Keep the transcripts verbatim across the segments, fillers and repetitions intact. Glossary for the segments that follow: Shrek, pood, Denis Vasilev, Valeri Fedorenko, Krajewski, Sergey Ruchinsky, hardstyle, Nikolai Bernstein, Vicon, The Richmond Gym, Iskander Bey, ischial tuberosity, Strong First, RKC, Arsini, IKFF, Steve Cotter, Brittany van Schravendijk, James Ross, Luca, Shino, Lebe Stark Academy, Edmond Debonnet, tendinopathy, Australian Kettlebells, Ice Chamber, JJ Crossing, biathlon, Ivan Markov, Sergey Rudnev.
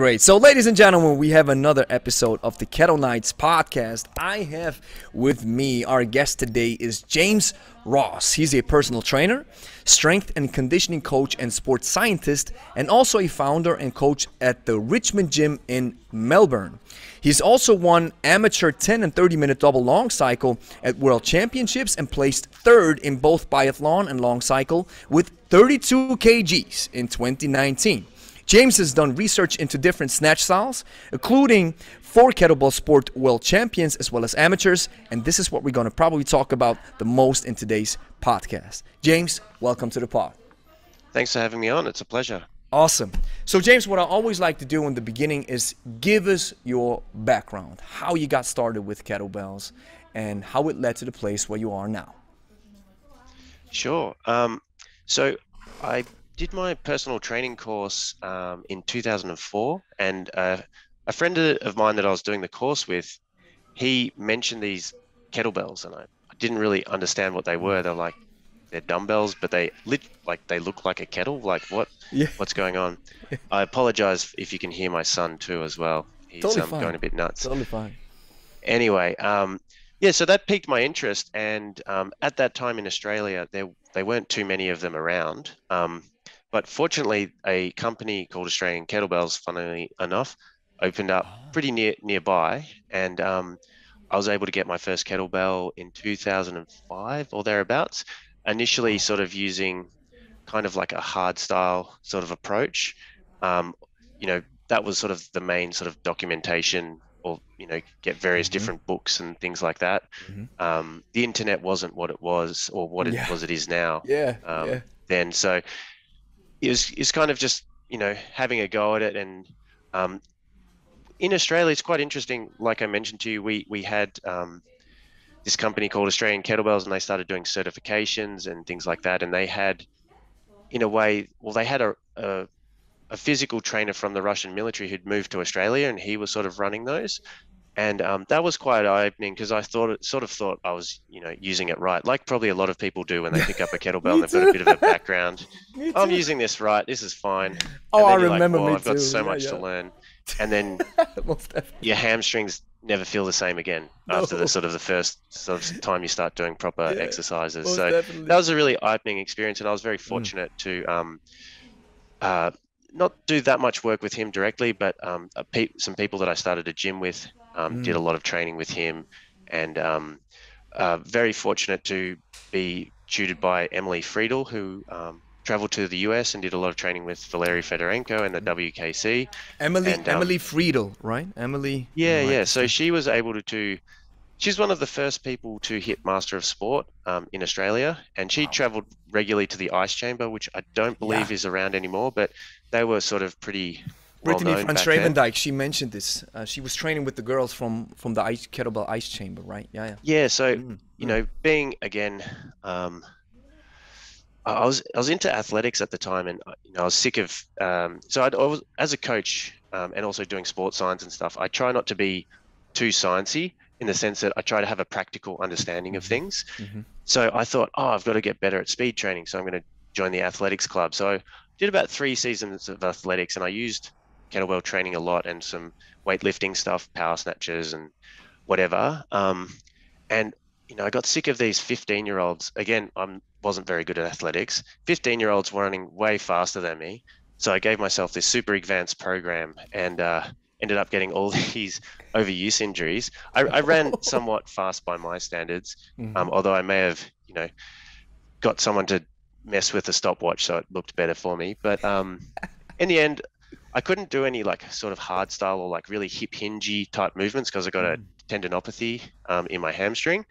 Great. So, ladies and gentlemen, we have another episode of the Kettle Knights Podcast. I have with me, our guest today is James Ross. He's a personal trainer, strength and conditioning coach, and sports scientist, and also a founder and coach at the Richmond Gym in Melbourne. He's also won amateur ten and thirty minute double long cycle at World Championships and placed third in both biathlon and long cycle with thirty-two kilograms in twenty nineteen. James has done research into different snatch styles, including four Kettlebell Sport world champions as well as amateurs, and this is what we're going to probably talk about the most in today's podcast. James, welcome to the pod. Thanks for having me on. It's a pleasure. Awesome. So, James, what I always like to do in the beginning is give us your background, how you got started with kettlebells, and how it led to the place where you are now. Sure. Um, so, I... did my personal training course um, in two thousand four, and uh, a friend of mine that I was doing the course with, he mentioned these kettlebells, and I, I didn't really understand what they were. They're like, they're dumbbells, but they lit like they look like a kettle. Like what? Yeah. What's going on? I apologize if you can hear my son too as well. He's totally um, fine. Going a bit nuts. Totally fine. Anyway, um, yeah. So that piqued my interest, and um, at that time in Australia, there they weren't too many of them around. Um, But fortunately, a company called Australian Kettlebells, funnily enough, opened up pretty near nearby, and um, I was able to get my first kettlebell in two thousand five or thereabouts, initially sort of using kind of like a hard style sort of approach. Um, you know, that was sort of the main sort of documentation, or, you know, get various mm-hmm. different books and things like that. Mm-hmm. Um, the internet wasn't what it was, or what it yeah. was it is now. Yeah. Um, yeah. Then so. It was, it's kind of just, you know, having a go at it. And um, in Australia, it's quite interesting. Like I mentioned to you, we, we had um, this company called Australian Kettlebells, and they started doing certifications and things like that. And they had, in a way, well, they had a, a, a physical trainer from the Russian military who'd moved to Australia, and he was sort of running those. And um, that was quite eye-opening, because I thought it sort of thought I was, you know, using it right, like probably a lot of people do when they pick up a kettlebell and they've got a bit of a background. I'm using this right. This is fine. Oh, I remember like, me I've too. got so yeah, much yeah. to learn. And then your hamstrings never feel the same again no. after the sort of the first sort of time you start doing proper yeah, exercises. So definitely. That was a really eye-opening experience, and I was very fortunate mm. to um, uh, not do that much work with him directly, but um, a pe some people that I started a gym with. Um, mm. Did a lot of training with him, and um, uh, very fortunate to be tutored by Emily Friedel, who um, traveled to the U S and did a lot of training with Valeri Fedorenko and the W K C. Emily and, um, Emily Friedel, right? Emily. Yeah, right. yeah. So she was able to, to. She's one of the first people to hit Master of Sport um, in Australia, and she wow. traveled regularly to the Ice Chamber, which I don't believe yeah. is around anymore, but they were sort of pretty. Well Brittany van Schravendijk, she mentioned this. Uh, she was training with the girls from from the ice, kettlebell ice chamber, right? Yeah, yeah. Yeah. So mm. you know, being again, um, I was I was into athletics at the time, and you know, I was sick of. Um, so I'd, I was as a coach um, and also doing sports science and stuff. I try not to be too sciencey, in the sense that I try to have a practical understanding of things. Mm-hmm. So I thought, oh, I've got to get better at speed training, so I'm going to join the athletics club. So I did about three seasons of athletics, and I used kettlebell training a lot, and some weightlifting stuff, power snatches and whatever. Um, and, you know, I got sick of these fifteen year olds. Again, I wasn't very good at athletics. fifteen year olds were running way faster than me. So I gave myself this super advanced program, and uh, ended up getting all these overuse injuries. I, I ran somewhat fast by my standards, mm-hmm. um, although I may have, you know, got someone to mess with the stopwatch so it looked better for me. But um, in the end, I couldn't do any like sort of hard style or like really hip hingy type movements, because I got a tendinopathy um, in my hamstring.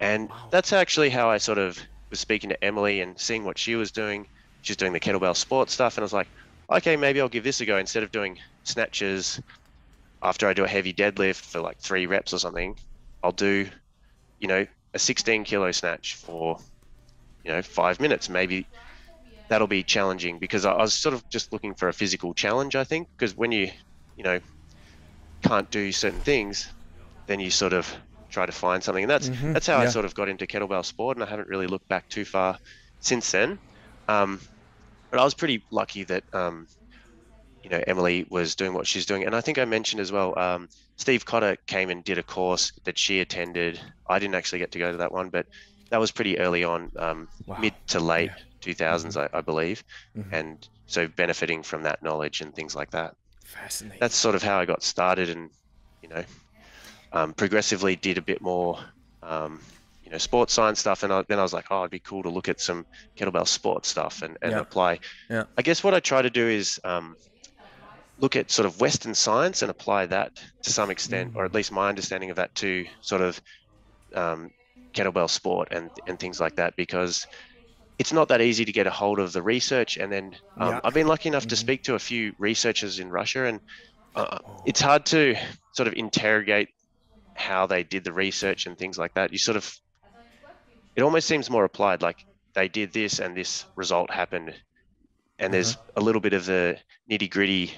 And wow. that's actually how I sort of was speaking to Emily and seeing what she was doing. She's doing the kettlebell sport stuff. And I was like, okay, maybe I'll give this a go. Instead of doing snatches after I do a heavy deadlift for like three reps or something, I'll do, you know, a sixteen kilo snatch for, you know, five minutes, maybe. That'll be challenging, because I was sort of just looking for a physical challenge, I think, because when you, you know, can't do certain things, then you sort of try to find something. And that's, mm-hmm. that's how yeah. I sort of got into kettlebell sport, and I haven't really looked back too far since then. Um, but I was pretty lucky that, um, you know, Emily was doing what she's doing. And I think I mentioned as well, um, Steve Cotter came and did a course that she attended. I didn't actually get to go to that one, but that was pretty early on, um, wow. mid to late yeah. two thousands, I, I believe. Mm-hmm. And so benefiting from that knowledge and things like that. Fascinating. That's sort of how I got started, and, you know, um, progressively did a bit more, um, you know, sports science stuff. And I, then I was like, oh, it'd be cool to look at some kettlebell sports stuff and, and yeah. apply. Yeah. I guess what I try to do is, um, look at sort of Western science and apply that to some extent, mm. or at least my understanding of that to sort of um, kettlebell sport and, and things like that, because it's not that easy to get a hold of the research. And then um, yeah. I've been lucky enough mm. to speak to a few researchers in Russia, and uh, oh. it's hard to sort of interrogate how they did the research and things like that. You sort of, it almost seems more applied, like they did this and this result happened. And mm-hmm. there's a little bit of the nitty gritty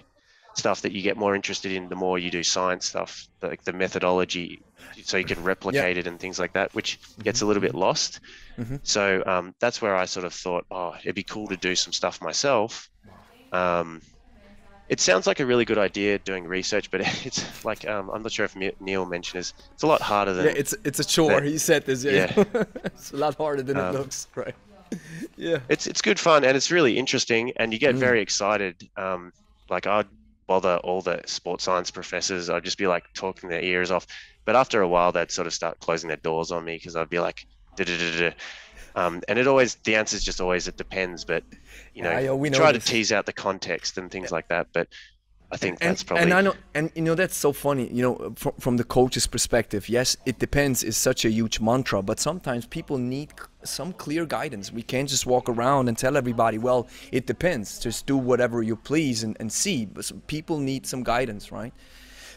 stuff that you get more interested in the more you do science stuff, like the methodology, so you can replicate yeah. it and things like that, which gets a little bit lost. Mm-hmm. So um, that's where I sort of thought, oh, it'd be cool to do some stuff myself. Um, it sounds like a really good idea doing research, but it's like, um, I'm not sure if Neil mentioned this, it's a lot harder than... Yeah, it's, it's a chore. That, he said this. Yeah, yeah. It's a lot harder than um, it looks, right? Yeah. It's, it's good fun, and it's really interesting, and you get mm. very excited. Um, like I'd bother all the sports science professors, I'd just be like talking their ears off, but after a while they'd sort of start closing their doors on me, because I'd be like duh, duh, duh, duh. Um, and it always, the answer is just always, it depends, but you know, yeah, we know try this. To tease out the context and things yeah. like that. But I think and, that's probably and I know and you know that's so funny, you know, from, from the coach's perspective, yes, it depends is such a huge mantra, but sometimes people need some clear guidance. We can't just walk around and tell everybody, well, it depends, just do whatever you please and, and see. But some people need some guidance, right?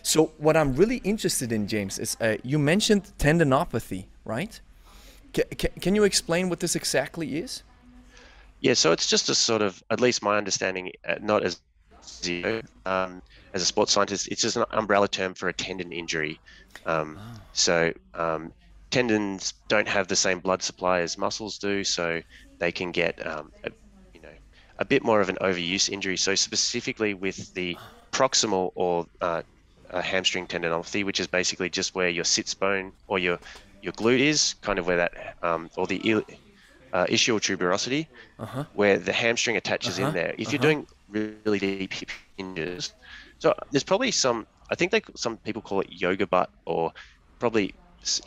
So what I'm really interested in, James, is uh, you mentioned tendinopathy, right? C can you explain what this exactly is? Yeah, so it's just a sort of, at least my understanding, uh, not as zero um as a sports scientist, it's just an umbrella term for a tendon injury. um oh. So um tendons don't have the same blood supply as muscles do, so they can get um a, you know, a bit more of an overuse injury. So specifically with the proximal or uh, uh hamstring tendinopathy, which is basically just where your sits bone or your your glute is, kind of where that um or the uh, ischial tuberosity, uh-huh. where the hamstring attaches uh-huh. in there, if uh-huh. you're doing really deep hip hinges. So there's probably some, I think they, some people call it yoga butt, or probably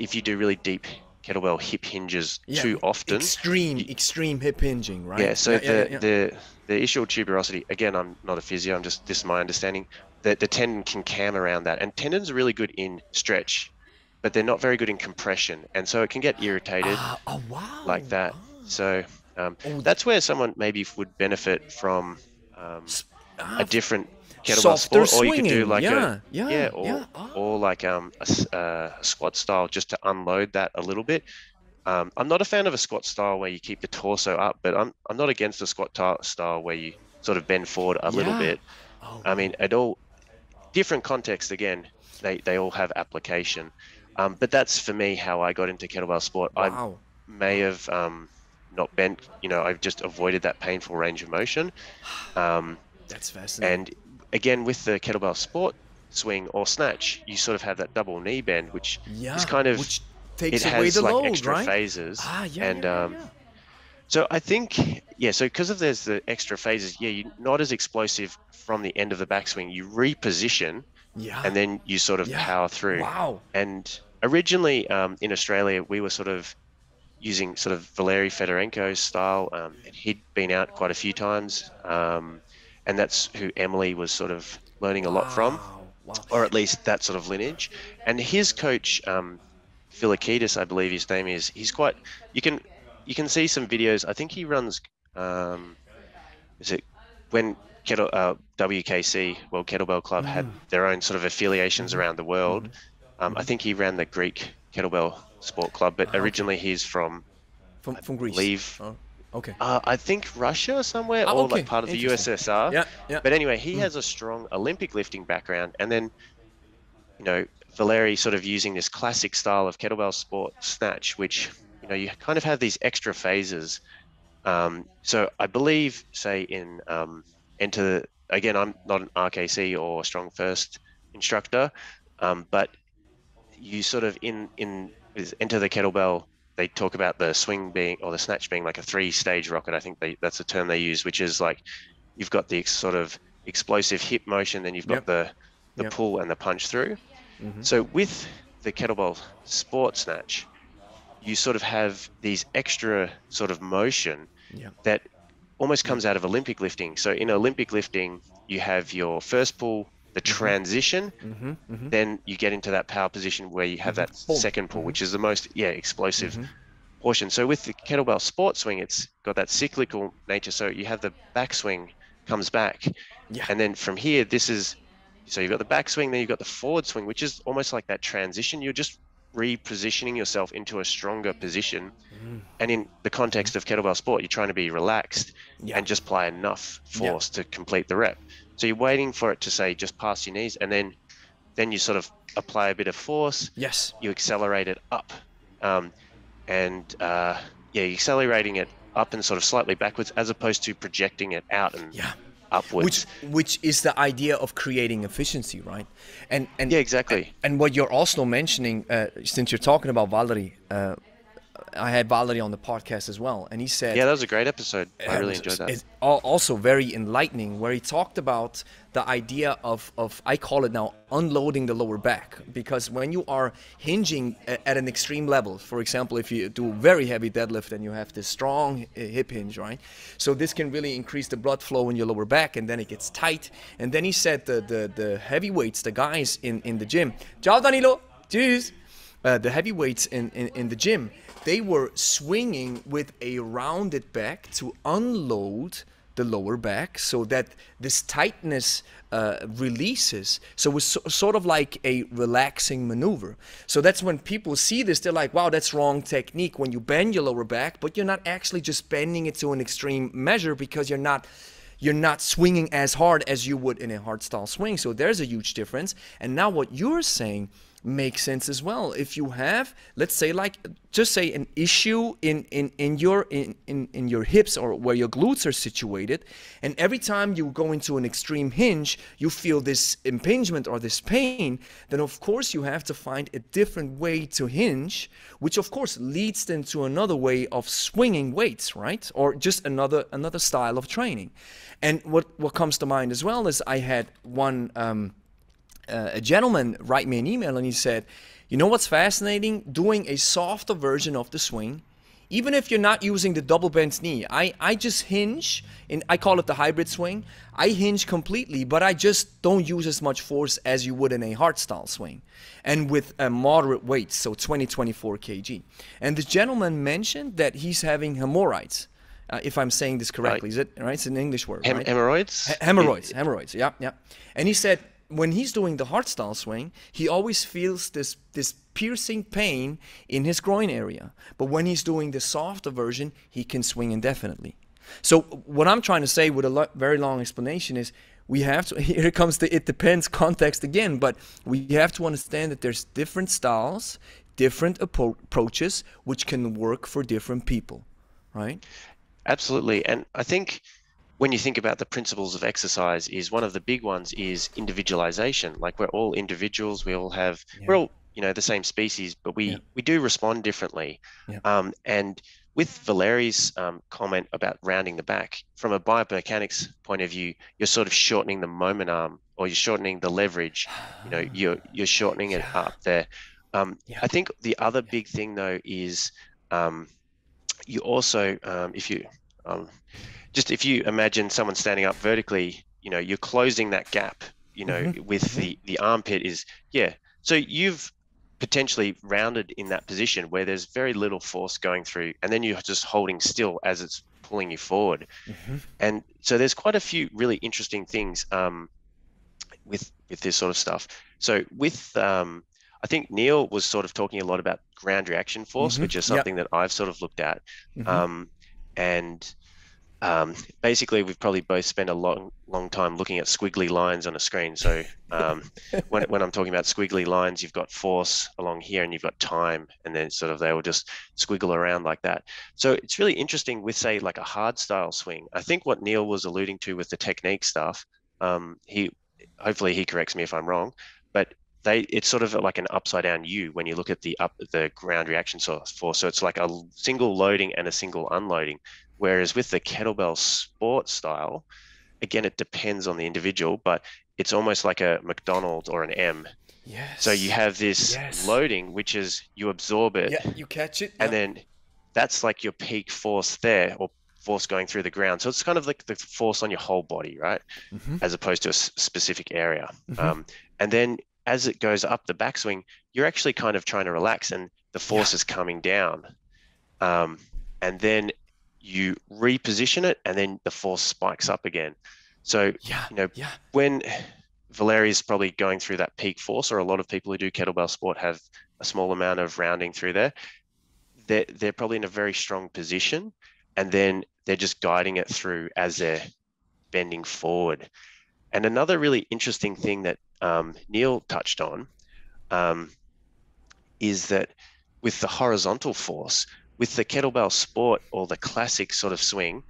if you do really deep kettlebell hip hinges yeah, too often. Extreme, you, extreme hip hinging, right? Yeah, so yeah, the, yeah, yeah. the the ischial tuberosity, again, I'm not a physio, I'm just, this is my understanding, that the tendon can cam around that. And tendons are really good in stretch, but they're not very good in compression. And so it can get irritated ah, oh, wow, like that. Wow. So um, oh, that's where someone maybe would benefit from Um, a different kettlebell sport, swinging. Or you could do like yeah, a yeah, yeah, or, yeah. Oh. or like um a, a squat style, just to unload that a little bit. Um, I'm not a fan of a squat style where you keep the torso up, but I'm I'm not against a squat style where you sort of bend forward a yeah. little bit. Oh. I mean, at all different contexts. Again, they they all have application. Um, but that's for me how I got into kettlebell sport. Wow. I may have um. not bent, you know, I've just avoided that painful range of motion. Um, That's fascinating. And again, with the kettlebell sport swing or snatch, you sort of have that double knee bend, which yeah, is kind of, which takes it away has the like load, extra right? phases. Ah, yeah, and yeah, um, yeah. so I think, yeah, so because of there's the extra phases, yeah, you're not as explosive from the end of the backswing. You reposition yeah. and then you sort of yeah. power through. Wow. And originally um, in Australia, we were sort of using sort of Valeri Fedorenko's style. Um, he'd been out quite a few times. Um, and that's who Emily was sort of learning a lot wow. from, wow. or at least that sort of lineage. And his coach, um, Philokitas, I believe his name is, he's quite, you can you can see some videos. I think he runs, um, is it when Kettle, uh, W K C, World Kettlebell Club, mm. had their own sort of affiliations around the world. Um, I think he ran the Greek Kettlebell Sport Club, but ah, originally okay. he's from from, from Greece. Leave, oh, okay. Uh, I think Russia somewhere, ah, or okay. like part of the U S S R. Yeah, yeah. But anyway, he mm. has a strong Olympic lifting background, and then you know Valeri sort of using this classic style of kettlebell sport snatch, which you know you kind of have these extra phases. Um, so I believe, say in um, Enter again, I'm not an R K C or Strong First instructor, um, but you sort of in in is enter the kettlebell. They talk about the swing being, or the snatch being, like a three-stage rocket. I think they, that's the term they use, which is like you've got the sort of explosive hip motion, then you've got yep. the the yep. pull and the punch through. Mm-hmm. So with the kettlebell sport snatch, you sort of have these extra sort of motion yep. that almost comes out of Olympic lifting. So in Olympic lifting, you have your first pull, the transition, mm-hmm, mm-hmm. then you get into that power position where you have mm-hmm. that pull. second pull, mm-hmm. which is the most yeah explosive mm-hmm. portion. So with the kettlebell sport swing, it's got that cyclical nature. So you have the backswing comes back, yeah. and then from here, this is, so you've got the backswing, then you've got the forward swing, which is almost like that transition. You're just repositioning yourself into a stronger position. Mm. And in the context of kettlebell sport, you're trying to be relaxed yeah. and just apply enough force yeah. to complete the rep. So you're waiting for it to, say, just past your knees, and then then you sort of apply a bit of force. Yes. You accelerate it up. Um, and, uh, yeah, you're accelerating it up and sort of slightly backwards, as opposed to projecting it out and yeah. upwards. Which, which is the idea of creating efficiency, right? And, and Yeah, exactly. And, and what you're also mentioning, uh, since you're talking about Valeri, uh, I had Valeri on the podcast as well, and he said... Yeah, that was a great episode. I really enjoyed that. It's also very enlightening, where he talked about the idea of, of, I call it now, unloading the lower back. Because when you are hinging at an extreme level, for example, if you do very heavy deadlift and you have this strong hip hinge, right? So this can really increase the blood flow in your lower back, and then it gets tight. And then he said the, the, the heavyweights, the guys in, in the gym, ciao Danilo, cheers. Uh, the heavyweights in, in, in the gym, they were swinging with a rounded back to unload the lower back so that this tightness uh, releases. So it was so, sort of like a relaxing maneuver. So that's when people see this, they're like, wow, that's wrong technique, when you bend your lower back, but you're not actually just bending it to an extreme measure, because you're not you're not swinging as hard as you would in a hard style swing. So there's a huge difference. And now what you're saying makes sense as well. If you have, let's say, like, just say an issue in in in your in, in in your hips, or where your glutes are situated, and every time you go into an extreme hinge, you feel this impingement or this pain, then of course you have to find a different way to hinge, which of course leads then to another way of swinging weights, right? Or just another another style of training. And what what comes to mind as well is I had one um Uh, a gentleman write me an email, and he said, you know what's fascinating? Doing a softer version of the swing, even if you're not using the double bent knee. I, I just hinge, and I call it the hybrid swing. I hinge completely, but I just don't use as much force as you would in a hard style swing, and with a moderate weight, so twenty, twenty-four kilograms. And the gentleman mentioned that he's having hemorrhoids. Uh, if I'm saying this correctly, right. Is it right? It's an English word, Hem right? Hemorrhoids? He hemorrhoids, it, hemorrhoids, yeah, yeah. And he said, when he's doing the hard style swing, he always feels this this piercing pain in his groin area. But when he's doing the softer version, he can swing indefinitely. So what I'm trying to say with a lo very long explanation is, we have to, here comes the it depends context again, but we have to understand that there's different styles, different appro approaches, which can work for different people, right? Absolutely. And I think when you think about the principles of exercise, is one of the big ones is individualization. Like, we're all individuals, we all have, yeah. we're all, you know, the same species, but we, yeah. we do respond differently. Yeah. Um, and with Valeri's um, comment about rounding the back, from a biomechanics point of view, you're sort of shortening the moment arm, or you're shortening the leverage, you know, you're, you're shortening it yeah. up there. Um, yeah. I think the other yeah. big thing though is um, you also, um, if you, um, just if you imagine someone standing up vertically, you know, you're closing that gap, you know, mm-hmm. with the, the armpit is, yeah. So you've potentially rounded in that position where there's very little force going through, and then you're just holding still as it's pulling you forward. Mm-hmm. And so there's quite a few really interesting things um, with, with this sort of stuff. So with, um, I think Neil was sort of talking a lot about ground reaction force, mm-hmm. which is something yep. that I've sort of looked at. Mm-hmm. um, and Um, basically, we've probably both spent a long, long time looking at squiggly lines on a screen. So um, when, when I'm talking about squiggly lines, you've got force along here and you've got time, and then sort of they will just squiggle around like that. So it's really interesting with, say, like a hard style swing. I think what Neil was alluding to with the technique stuff Um, he, hopefully he corrects me if I'm wrong, but they, it's sort of like an upside down U when you look at the up the ground reaction source for. So it's like a single loading and a single unloading. Whereas with the kettlebell sport style, again, it depends on the individual, but it's almost like a McDonald's or an M. Yes. So you have this yes. loading, which is you absorb it. Yeah, you catch it. And yeah. then that's like your peak force there, or force going through the ground. So it's kind of like the force on your whole body, right? Mm-hmm. As opposed to a specific area. Mm-hmm. Um, and then as it goes up the backswing, you're actually kind of trying to relax and the force yeah. is coming down. Um, and then you reposition it and then the force spikes up again. So, yeah, you know, yeah. when Valeri is probably going through that peak force, or a lot of people who do kettlebell sport have a small amount of rounding through there, they're, they're probably in a very strong position. And then they're just guiding it through as they're bending forward. And another really interesting thing that um, Neil touched on um, is that with the horizontal force, with the kettlebell sport or the classic sort of swing,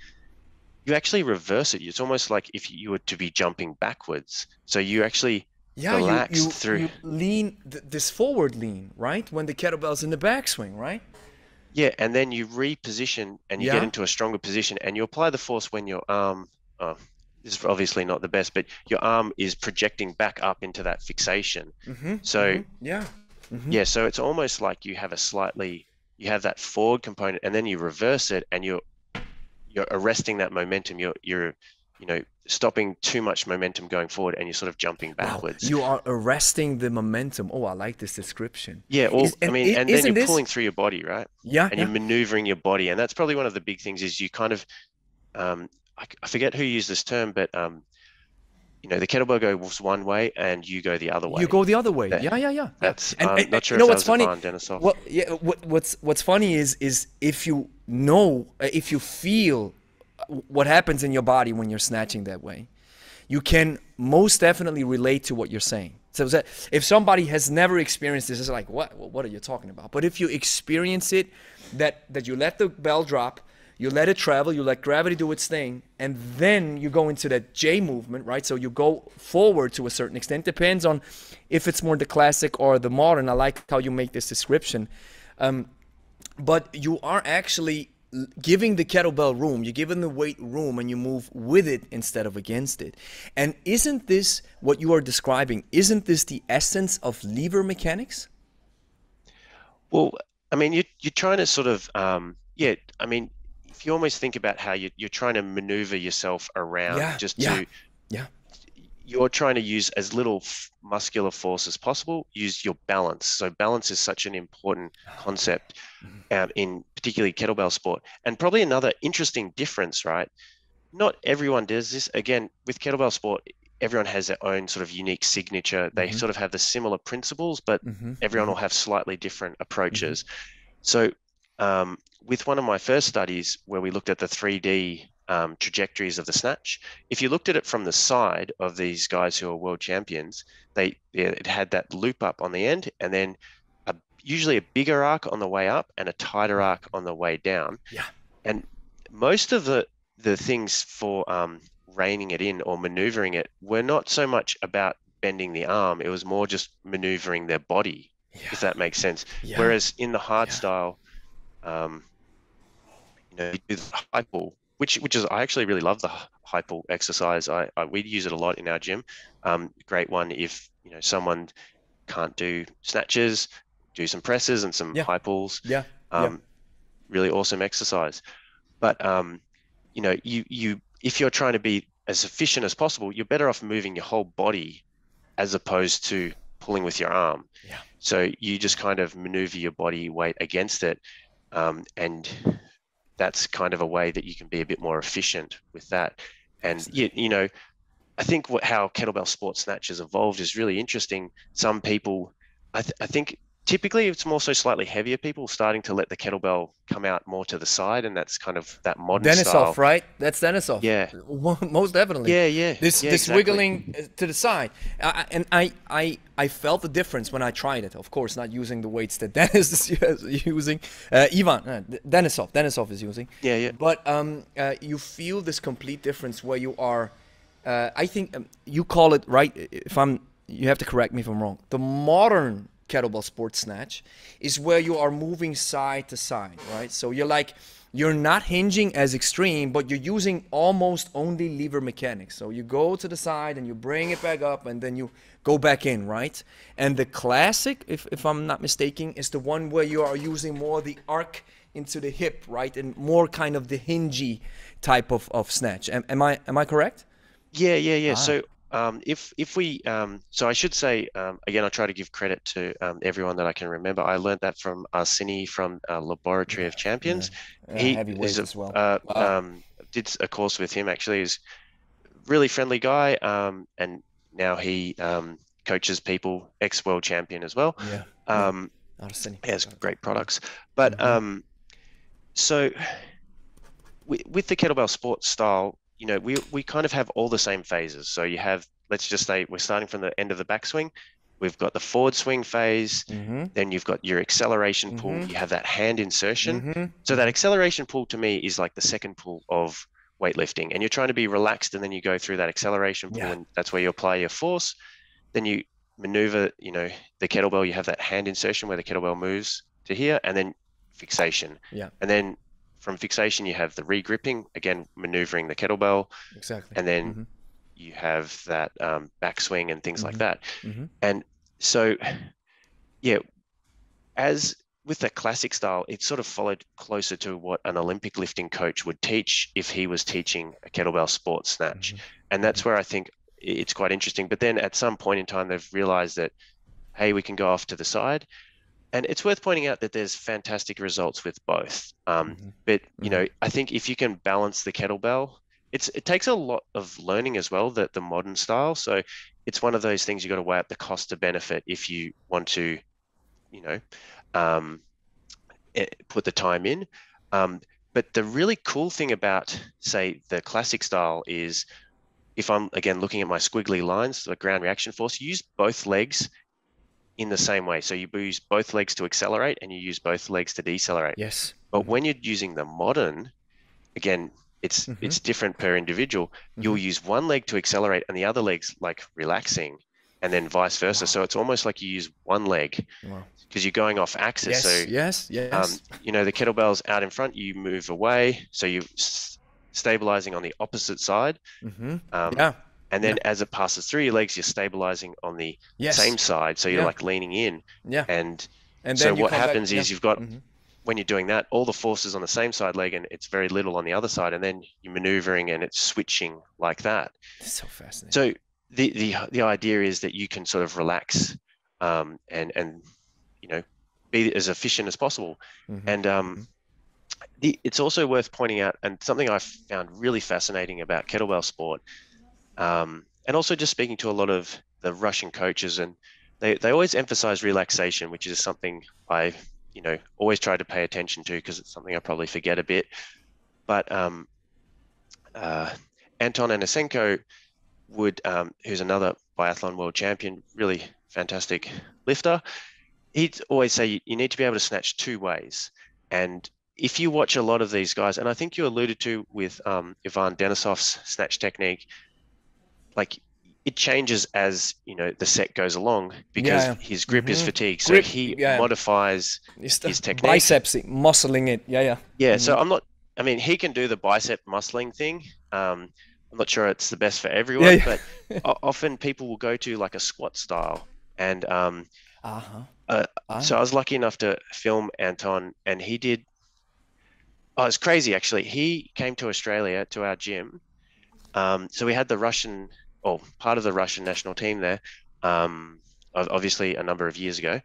you actually reverse it. It's almost like if you were to be jumping backwards. So you actually yeah, relax you, you, through. You lean, th- this forward lean, right? When the kettlebell's in the backswing, right? Yeah, and then you reposition and you yeah. get into a stronger position and you apply the force when your arm, oh, this is obviously not the best, but your arm is projecting back up into that fixation. Mm-hmm, so, mm-hmm, yeah. Mm-hmm. Yeah, so it's almost like you have a slightly, you have that forward component and then you reverse it and you're, you're arresting that momentum. You're, you're, you know, stopping too much momentum going forward and you're sort of jumping backwards. Wow. You are arresting the momentum. Oh, I like this description. Yeah. Or, is, I mean, and, and then you're this... pulling through your body, right? Yeah. And yeah. you're maneuvering your body. And that's probably one of the big things is you kind of, um, I, I forget who used this term, but, um, you know, the kettlebell goes one way and you go the other way. You go the other way. That, yeah, yeah, yeah. That's, and, I'm and, not sure you know, if what's that was funny, Ivan Denisov. Well, yeah, what, what's, what's funny is, is if you know, if you feel what happens in your body when you're snatching that way, you can most definitely relate to what you're saying. So that if somebody has never experienced this, it's like, what what are you talking about? But if you experience it, that that you let the bell drop, you let it travel, you let gravity do its thing, and then you go into that J movement, right? So you go forward to a certain extent. Depends on if it's more the classic or the modern. I like how you make this description. Um, but you are actually giving the kettlebell room, you're giving the weight room, and you move with it instead of against it. And isn't this what you are describing? Isn't this the essence of lever mechanics? Well, I mean, you, you're trying to sort of, um, yeah, I mean, if you almost think about how you, you're trying to maneuver yourself around yeah, just yeah, to, yeah. you're trying to use as little f- muscular force as possible, use your balance. So balance is such an important concept um, in particularly kettlebell sport. And probably another interesting difference, right? Not everyone does this. Again, with kettlebell sport, everyone has their own sort of unique signature. They mm-hmm. sort of have the similar principles, but mm-hmm. everyone will have slightly different approaches. Mm-hmm. So um, with one of my first studies where we looked at the three D Um, trajectories of the snatch. If you looked at it from the side of these guys who are world champions, they it had that loop up on the end, and then a, usually a bigger arc on the way up and a tighter arc on the way down. Yeah. And most of the the things for um, reining it in or maneuvering it were not so much about bending the arm. It was more just maneuvering their body, yeah. if that makes sense. Yeah. Whereas in the hard yeah. style, um, you know, you do the high ball. Which, which is, I actually really love the high pull exercise. I, I we use it a lot in our gym. Um, great one if you know someone can't do snatches, do some presses and some yeah. high pulls. Yeah. Um, yeah. Really awesome exercise. But um, you know, you you if you're trying to be as efficient as possible, you're better off moving your whole body as opposed to pulling with your arm. Yeah. So you just kind of maneuver your body weight against it, um, and that's kind of a way that you can be a bit more efficient with that. And, you, you know, I think what, how kettlebell sport snatch has evolved is really interesting. Some people, I, th- I think typically it's more so slightly heavier people starting to let the kettlebell come out more to the side. And that's kind of that modern Denisov, style. Denisov, right? That's Denisov. Yeah. Most definitely. Yeah, yeah. This yeah, this exactly. wiggling to the side. I, and I, I I felt the difference when I tried it. Of course, not using the weights that Denis is using. Uh, Ivan, uh, Denisov, Denisov is using. Yeah, yeah. But um, uh, you feel this complete difference where you are uh, I think um, you call it right. If I'm, you have to correct me if I'm wrong. The modern kettlebell sport snatch is where you are moving side to side, right? So you're like, you're not hinging as extreme, but you're using almost only lever mechanics. So you go to the side and you bring it back up and then you go back in, right? And the classic, if, if I'm not mistaken, is the one where you are using more the arc into the hip, right? And more kind of the hingy type of, of snatch. Am, am I am I correct? Yeah, yeah, yeah. Ah. So um, if, if we, um, so I should say, um, again, I try to give credit to um, everyone that I can remember. I learned that from Arsini from uh, Laboratory of Champions. Yeah. Yeah, he heavyweight as well. Uh, wow. um, did a course with him, actually. He's a really friendly guy. Um, and now he um, coaches people, ex-world champion as well. Yeah. Um, Arsini. He has great products. But mm-hmm. um, so with, with the kettlebell sports style, you know, we, we kind of have all the same phases. So you have, let's just say we're starting from the end of the backswing. We've got the forward swing phase. Mm-hmm. Then you've got your acceleration mm-hmm. pull. You have that hand insertion. Mm-hmm. So that acceleration pull to me is like the second pull of weightlifting. And you're trying to be relaxed. And then you go through that acceleration pull. Yeah. And that's where you apply your force. Then you maneuver, you know, the kettlebell. You have that hand insertion where the kettlebell moves to here. And then fixation. Yeah. And then from fixation, you have the re-gripping, again, maneuvering the kettlebell. Exactly. And then mm-hmm. you have that um, backswing and things mm-hmm. like that. Mm-hmm. And so, yeah, as with the classic style, it sort of followed closer to what an Olympic lifting coach would teach if he was teaching a kettlebell sport snatch. Mm-hmm. And that's where I think it's quite interesting. But then at some point in time, they've realized that, hey, we can go off to the side. And it's worth pointing out that there's fantastic results with both. Um, mm-hmm. But, you know, I think if you can balance the kettlebell, it's it takes a lot of learning as well, that the modern style. So it's one of those things you got to weigh up the cost to benefit if you want to, you know, um, it, put the time in. Um, but the really cool thing about, say, the classic style is, if I'm, again, looking at my squiggly lines, the ground reaction force, you use both legs in the same way. So you use both legs to accelerate and you use both legs to decelerate. Yes. But mm-hmm. when you're using the modern, again, it's mm-hmm. it's different per individual. Mm-hmm. You'll use one leg to accelerate and the other leg's like relaxing, and then vice versa. Wow. So it's almost like you use one leg because wow. you're going off axis. Yes, so yes, yes. Um, you know, the kettlebell's out in front, you move away. So you're s- stabilizing on the opposite side. Mm-hmm. Um, yeah. And then yeah. as it passes through your legs, you're stabilizing on the yes. same side. So you're yeah. like leaning in. Yeah. And, and so what happens back, yeah. is you've got, mm-hmm. when you're doing that, all the force is on the same side leg and it's very little on the other side. And then you're maneuvering and it's switching like that. That's so fascinating. So the, the, the idea is that you can sort of relax um, and, and, you know, be as efficient as possible. Mm-hmm. And um, mm-hmm. the, it's also worth pointing out, and something I found really fascinating about kettlebell sport, Um, and also just speaking to a lot of the Russian coaches, and they, they always emphasize relaxation, which is something I, you know, always try to pay attention to because it's something I probably forget a bit. But um, uh, Anton Anasenko would, um, who's another biathlon world champion, really fantastic lifter. He'd always say you, you need to be able to snatch two ways. And if you watch a lot of these guys, and I think you alluded to with um, Ivan Denisov's snatch technique, like it changes as, you know, the set goes along because yeah. his grip mm-hmm. is fatigued. So grip, he yeah. modifies his technique. Biceps, muscling it. Yeah, yeah. Yeah, mm-hmm. so I'm not, I mean, he can do the bicep muscling thing. Um, I'm not sure it's the best for everyone, yeah, yeah. but often people will go to like a squat style. And um, uh-huh. uh, uh-huh. so I was lucky enough to film Anton, and he did, oh, it's crazy actually. He came to Australia to our gym. Um, so we had the Russian, or oh, part of the Russian national team there, um, obviously a number of years ago.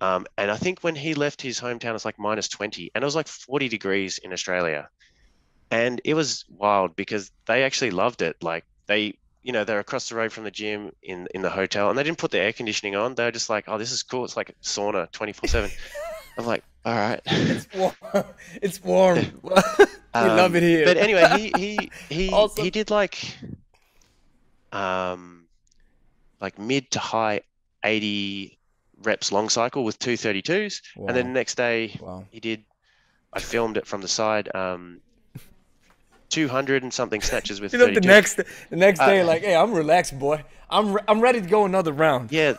Um, and I think when he left his hometown, it's like minus twenty, and it was like forty degrees in Australia. And it was wild because they actually loved it. Like they, you know, they're across the road from the gym in, in the hotel, and they didn't put the air conditioning on. They were just like, oh, this is cool. It's like sauna twenty-four seven. I'm like, all right. It's warm. It's warm. We um, love it here. But anyway, he he he, also- he did like um like mid to high eighty reps long cycle with two thirty-twos, wow. and then the next day wow. he did. I filmed it from the side. Um, two hundred and something snatches with you know, thirty-two. The next, the next day, uh, like, hey, I'm relaxed, boy. I'm, re I'm ready to go another round. Yeah,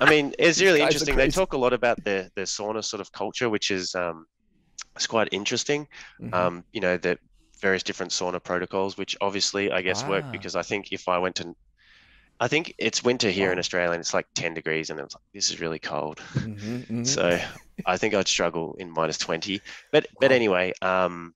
I mean, it's really interesting. They talk a lot about their, their sauna sort of culture, which is um, it's quite interesting. Mm-hmm. um, you know, the various different sauna protocols, which obviously, I guess, ah. work, because I think if I went to... I think it's winter here in Australia and it's like ten degrees and it's like, this is really cold. Mm-hmm, mm-hmm. So I think I'd struggle in minus twenty, but, wow. but anyway, um,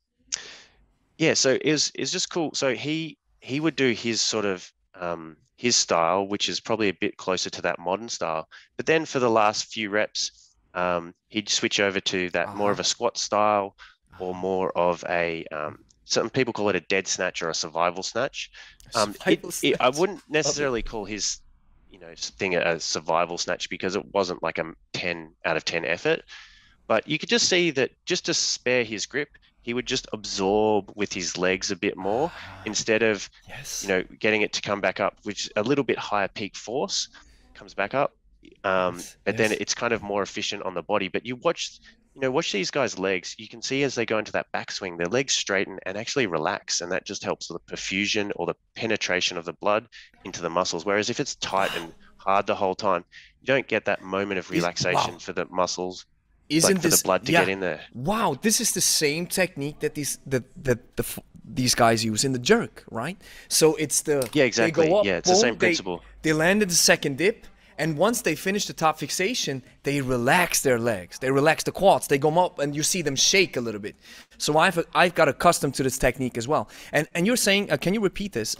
yeah, so it was, it's just cool. So he, he would do his sort of, um, his style, which is probably a bit closer to that modern style, but then for the last few reps, um, he'd switch over to that uh-huh. more of a squat style, or more of a, um, some people call it a dead snatch or a survival snatch. Um, survival it, snatch. It, I wouldn't necessarily call his, you know, thing a survival snatch, because it wasn't like a ten out of ten effort, but you could just see that just to spare his grip, he would just absorb with his legs a bit more instead of, yes. you know, getting it to come back up, which a little bit higher peak force comes back up. Um, yes. But yes. then it's kind of more efficient on the body, but you watch You know, watch these guys' legs. You can see as they go into that backswing, their legs straighten and actually relax, and that just helps with the perfusion or the penetration of the blood into the muscles. Whereas if it's tight and hard the whole time, you don't get that moment of relaxation wow. for the muscles, Isn't like for this, the blood to yeah. get in there. Wow, this is the same technique that these that that the these guys use in the jerk, right? So it's the yeah exactly they go up, yeah it's boom, the same principle. They, they landed the second dip. And once they finish the top fixation, they relax their legs. They relax the quads. They go up and you see them shake a little bit. So I've, I've got accustomed to this technique as well. And, and you're saying, uh, can you repeat this?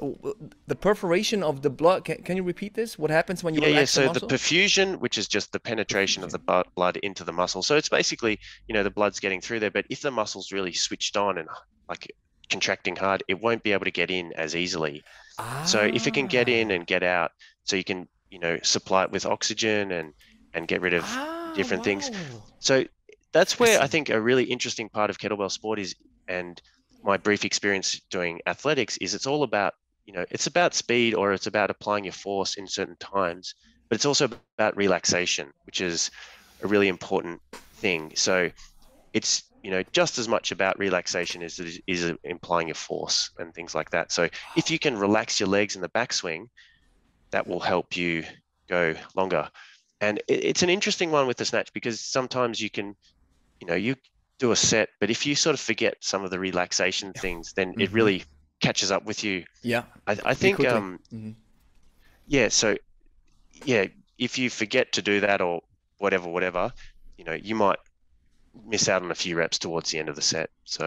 The perforation of the blood, can, can you repeat this? What happens when you yeah, relax yeah. So the, the perfusion, which is just the penetration perfusion. of the blood into the muscle. So it's basically, you know, the blood's getting through there. But if the muscle's really switched on and like contracting hard, it won't be able to get in as easily. Ah. So if it can get in and get out, so you can... you know, supply it with oxygen and, and get rid of ah, different wow. things. So that's where I think a really interesting part of kettlebell sport is, and my brief experience doing athletics is it's all about, you know, it's about speed, or it's about applying your force in certain times, but it's also about relaxation, which is a really important thing. So it's, you know, just as much about relaxation as it is, is implying your force and things like that. So if you can relax your legs in the backswing, that will help you go longer. And it, it's an interesting one with the snatch, because sometimes you can, you know, you do a set, but if you sort of forget some of the relaxation yeah. things, then mm-hmm. it really catches up with you. Yeah. I, I think, um, mm-hmm. yeah. So yeah, if you forget to do that or whatever, whatever, you know, you might miss out on a few reps towards the end of the set. So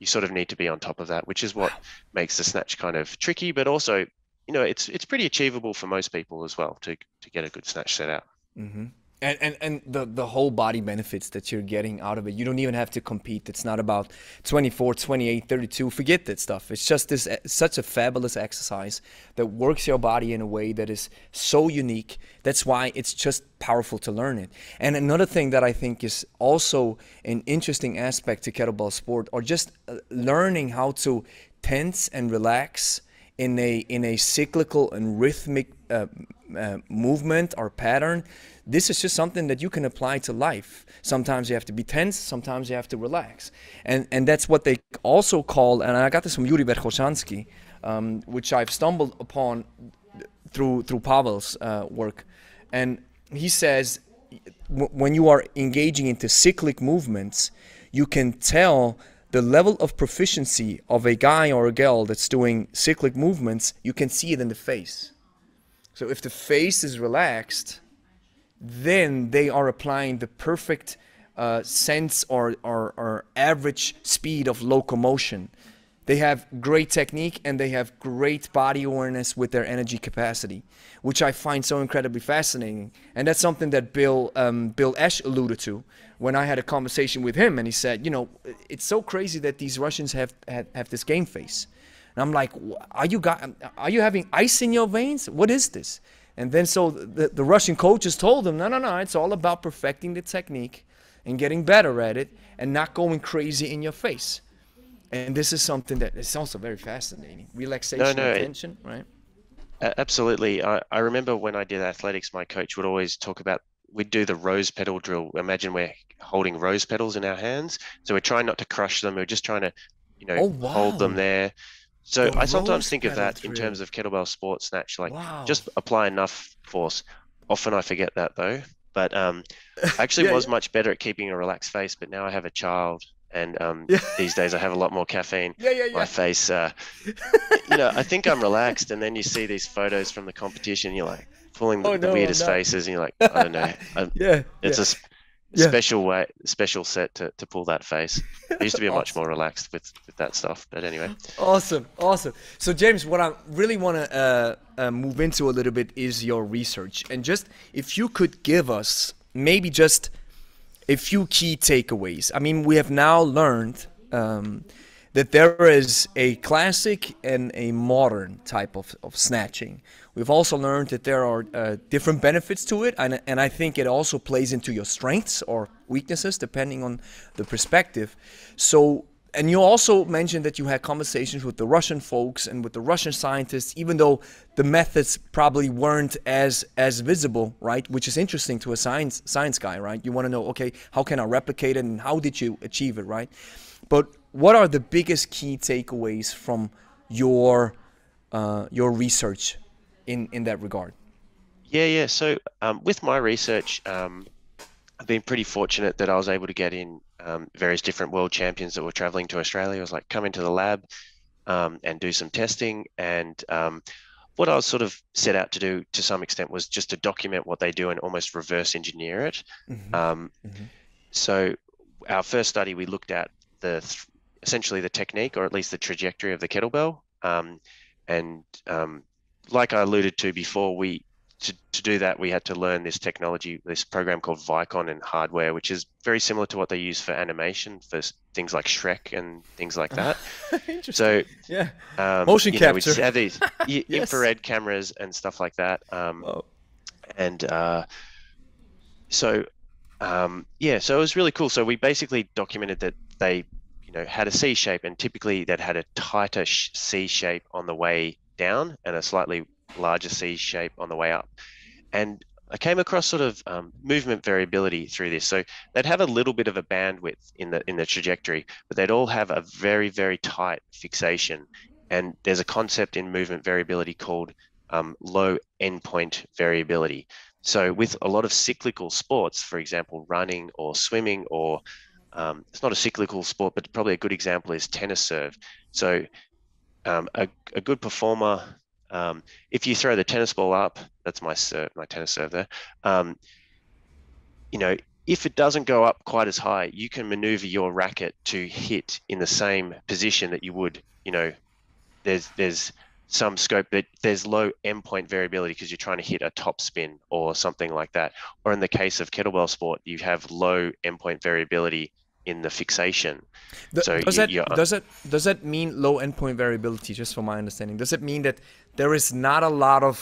you sort of need to be on top of that, which is what makes the snatch kind of tricky, but also, you know, it's it's pretty achievable for most people as well to to get a good snatch set out. Mm-hmm. And and and the the whole body benefits that you're getting out of it. You don't even have to compete. It's not about twenty-four, twenty-eight, thirty-two. Forget that stuff. It's just this such a fabulous exercise that works your body in a way that is so unique. That's why it's just powerful to learn it. And another thing that I think is also an interesting aspect to kettlebell sport, or just learning how to tense and relax in a in a cyclical and rhythmic uh, uh, movement or pattern. This is just something that you can apply to life. Sometimes you have to be tense, sometimes you have to relax. And and that's what they also call, and I got this from Yuri Verkhoshansky, um, which I've stumbled upon through, through Pavel's uh, work. And he says, when you are engaging into cyclic movements, you can tell the level of proficiency of a guy or a girl that's doing cyclic movements. You can see it in the face. So if the face is relaxed, then they are applying the perfect uh, sense or, or, or average speed of locomotion. They have great technique and they have great body awareness with their energy capacity, which I find so incredibly fascinating. And that's something that Bill, um, Bill Esh alluded to when I had a conversation with him, and he said, you know, it's so crazy that these Russians have, have, have this game face. And I'm like, are you, got, are you having ice in your veins? What is this? And then so the, the Russian coaches told him, no, no, no, it's all about perfecting the technique and getting better at it and not going crazy in your face. And this is something that is also very fascinating. Relaxation, no, no, attention, it, right? Absolutely. I, I remember when I did athletics, my coach would always talk about, we'd do the rose petal drill. Imagine we're holding rose petals in our hands. So we're trying not to crush them. We're just trying to you know, oh, wow. hold them there. So the I sometimes think of that through. in terms of kettlebell sport snatch, like wow. just apply enough force. Often I forget that though, but um, I actually yeah, was yeah. much better at keeping a relaxed face, but now I have a child. And um, yeah. these days I have a lot more caffeine. Yeah, yeah, yeah. My face, uh, you know, I think I'm relaxed. And then you see these photos from the competition, you're like pulling the, oh, no, the weirdest faces. And you're like, I don't know. I'm, yeah, it's yeah. a sp yeah. special way, special set to, to pull that face. I used to be awesome. much more relaxed with, with that stuff. But anyway. Awesome. Awesome. So James, what I really want to uh, uh, move into a little bit is your research. And just if you could give us maybe just a few key takeaways. I mean, we have now learned um, that there is a classic and a modern type of, of snatching. We've also learned that there are uh, different benefits to it, and, and I think it also plays into your strengths or weaknesses, depending on the perspective. So, and you also mentioned that you had conversations with the Russian folks and with the Russian scientists, even though the methods probably weren't as as visible, right? Which is interesting to a science science guy, right? You want to know, okay, how can I replicate it and how did you achieve it, right? But what are the biggest key takeaways from your uh, your research in in that regard? Yeah, yeah. So um, with my research, um, I've been pretty fortunate that I was able to get in Um, various different world champions that were traveling to Australia. I was like, come into the lab um, and do some testing. And um, what I was sort of set out to do to some extent was just to document what they do and almost reverse engineer it. Mm-hmm. Um, mm-hmm. So our first study, we looked at the th essentially the technique, or at least the trajectory of the kettlebell. Um, and um, like I alluded to before, we To, to do that, we had to learn this technology, this program called Vicon and hardware, which is very similar to what they use for animation, for things like Shrek and things like that. So yeah, um, motion capture. Know, we just have these yes. infrared cameras and stuff like that. Um, Whoa. And uh, so, um, yeah, so it was really cool. So we basically documented that they, you know, had a C shape, and typically that had a tighter C shape on the way down and a slightly larger C shape on the way up. And I came across sort of um, movement variability through this. So they'd have a little bit of a bandwidth in the in the trajectory, but they'd all have a very, very tight fixation. And there's a concept in movement variability called um, low endpoint variability. So with a lot of cyclical sports, for example, running or swimming, or um, it's not a cyclical sport, but probably a good example is tennis serve. So um, a, a good performer, Um, if you throw the tennis ball up, that's my serve, my tennis serve there. Um, you know, if it doesn't go up quite as high, you can maneuver your racket to hit in the same position that you would, you know, there's, there's some scope that there's low endpoint variability because you're trying to hit a top spin or something like that. Or in the case of kettlebell sport, you have low endpoint variability in the fixation. The, so does, you, that, you're... does that does that mean low endpoint variability? Just for my understanding, does it mean that there is not a lot of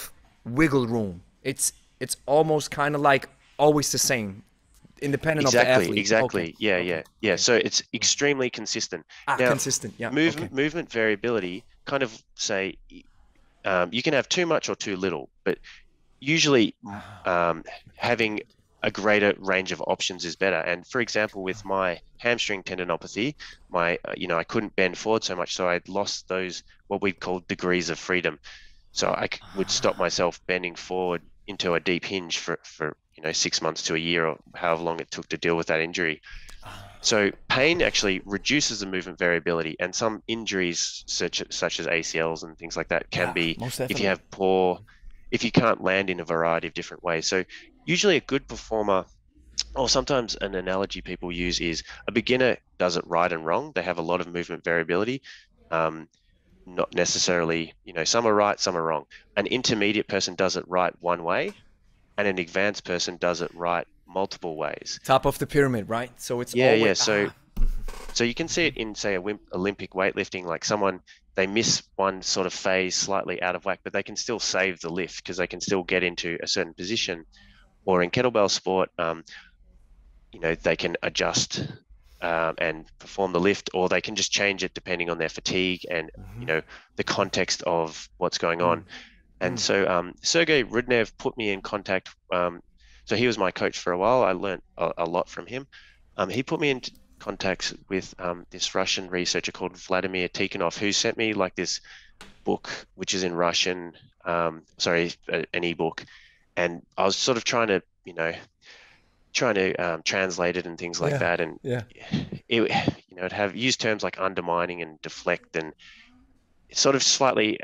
wiggle room? It's it's almost kind of like always the same, independent exactly, of the athlete. Exactly. Exactly. Okay. Yeah. Okay. Yeah. Yeah. So it's extremely consistent. Ah, now, consistent. Yeah. Movement okay. movement variability kind of say um, you can have too much or too little, but usually um, having a greater range of options is better. And for example, with my hamstring tendinopathy, my, uh, you know, I couldn't bend forward so much. So I'd lost those, what we'd call degrees of freedom. So I would stop myself bending forward into a deep hinge for, for, you know, six months to a year or however long it took to deal with that injury. So pain actually reduces the movement variability, and some injuries such, such as A C Ls and things like that can yeah, be, if you have poor, if you can't land in a variety of different ways. So usually a good performer, or sometimes an analogy people use is a beginner does it right and wrong. They have a lot of movement variability, um, not necessarily, you know, some are right, some are wrong. An intermediate person does it right one way, and an advanced person does it right multiple ways. Top of the pyramid, right? So it's yeah, always, yeah. So, ah. so you can see it in, say, a Olympic weightlifting, like someone, they miss one sort of phase slightly out of whack, but they can still save the lift because they can still get into a certain position. Or in kettlebell sport, um, you know, they can adjust um, and perform the lift, or they can just change it depending on their fatigue and, mm-hmm. you know, the context of what's going on. And mm-hmm. so um, Sergey Rudnev put me in contact. Um, so he was my coach for a while. I learned a, a lot from him. Um, he put me in contacts with um, this Russian researcher called Vladimir Tikhonov, who sent me like this book, which is in Russian, um, sorry, an ebook. And I was sort of trying to, you know, trying to um, translate it and things like yeah, that. And, yeah. it, you know, it'd have used terms like undermining and deflect and sort of slightly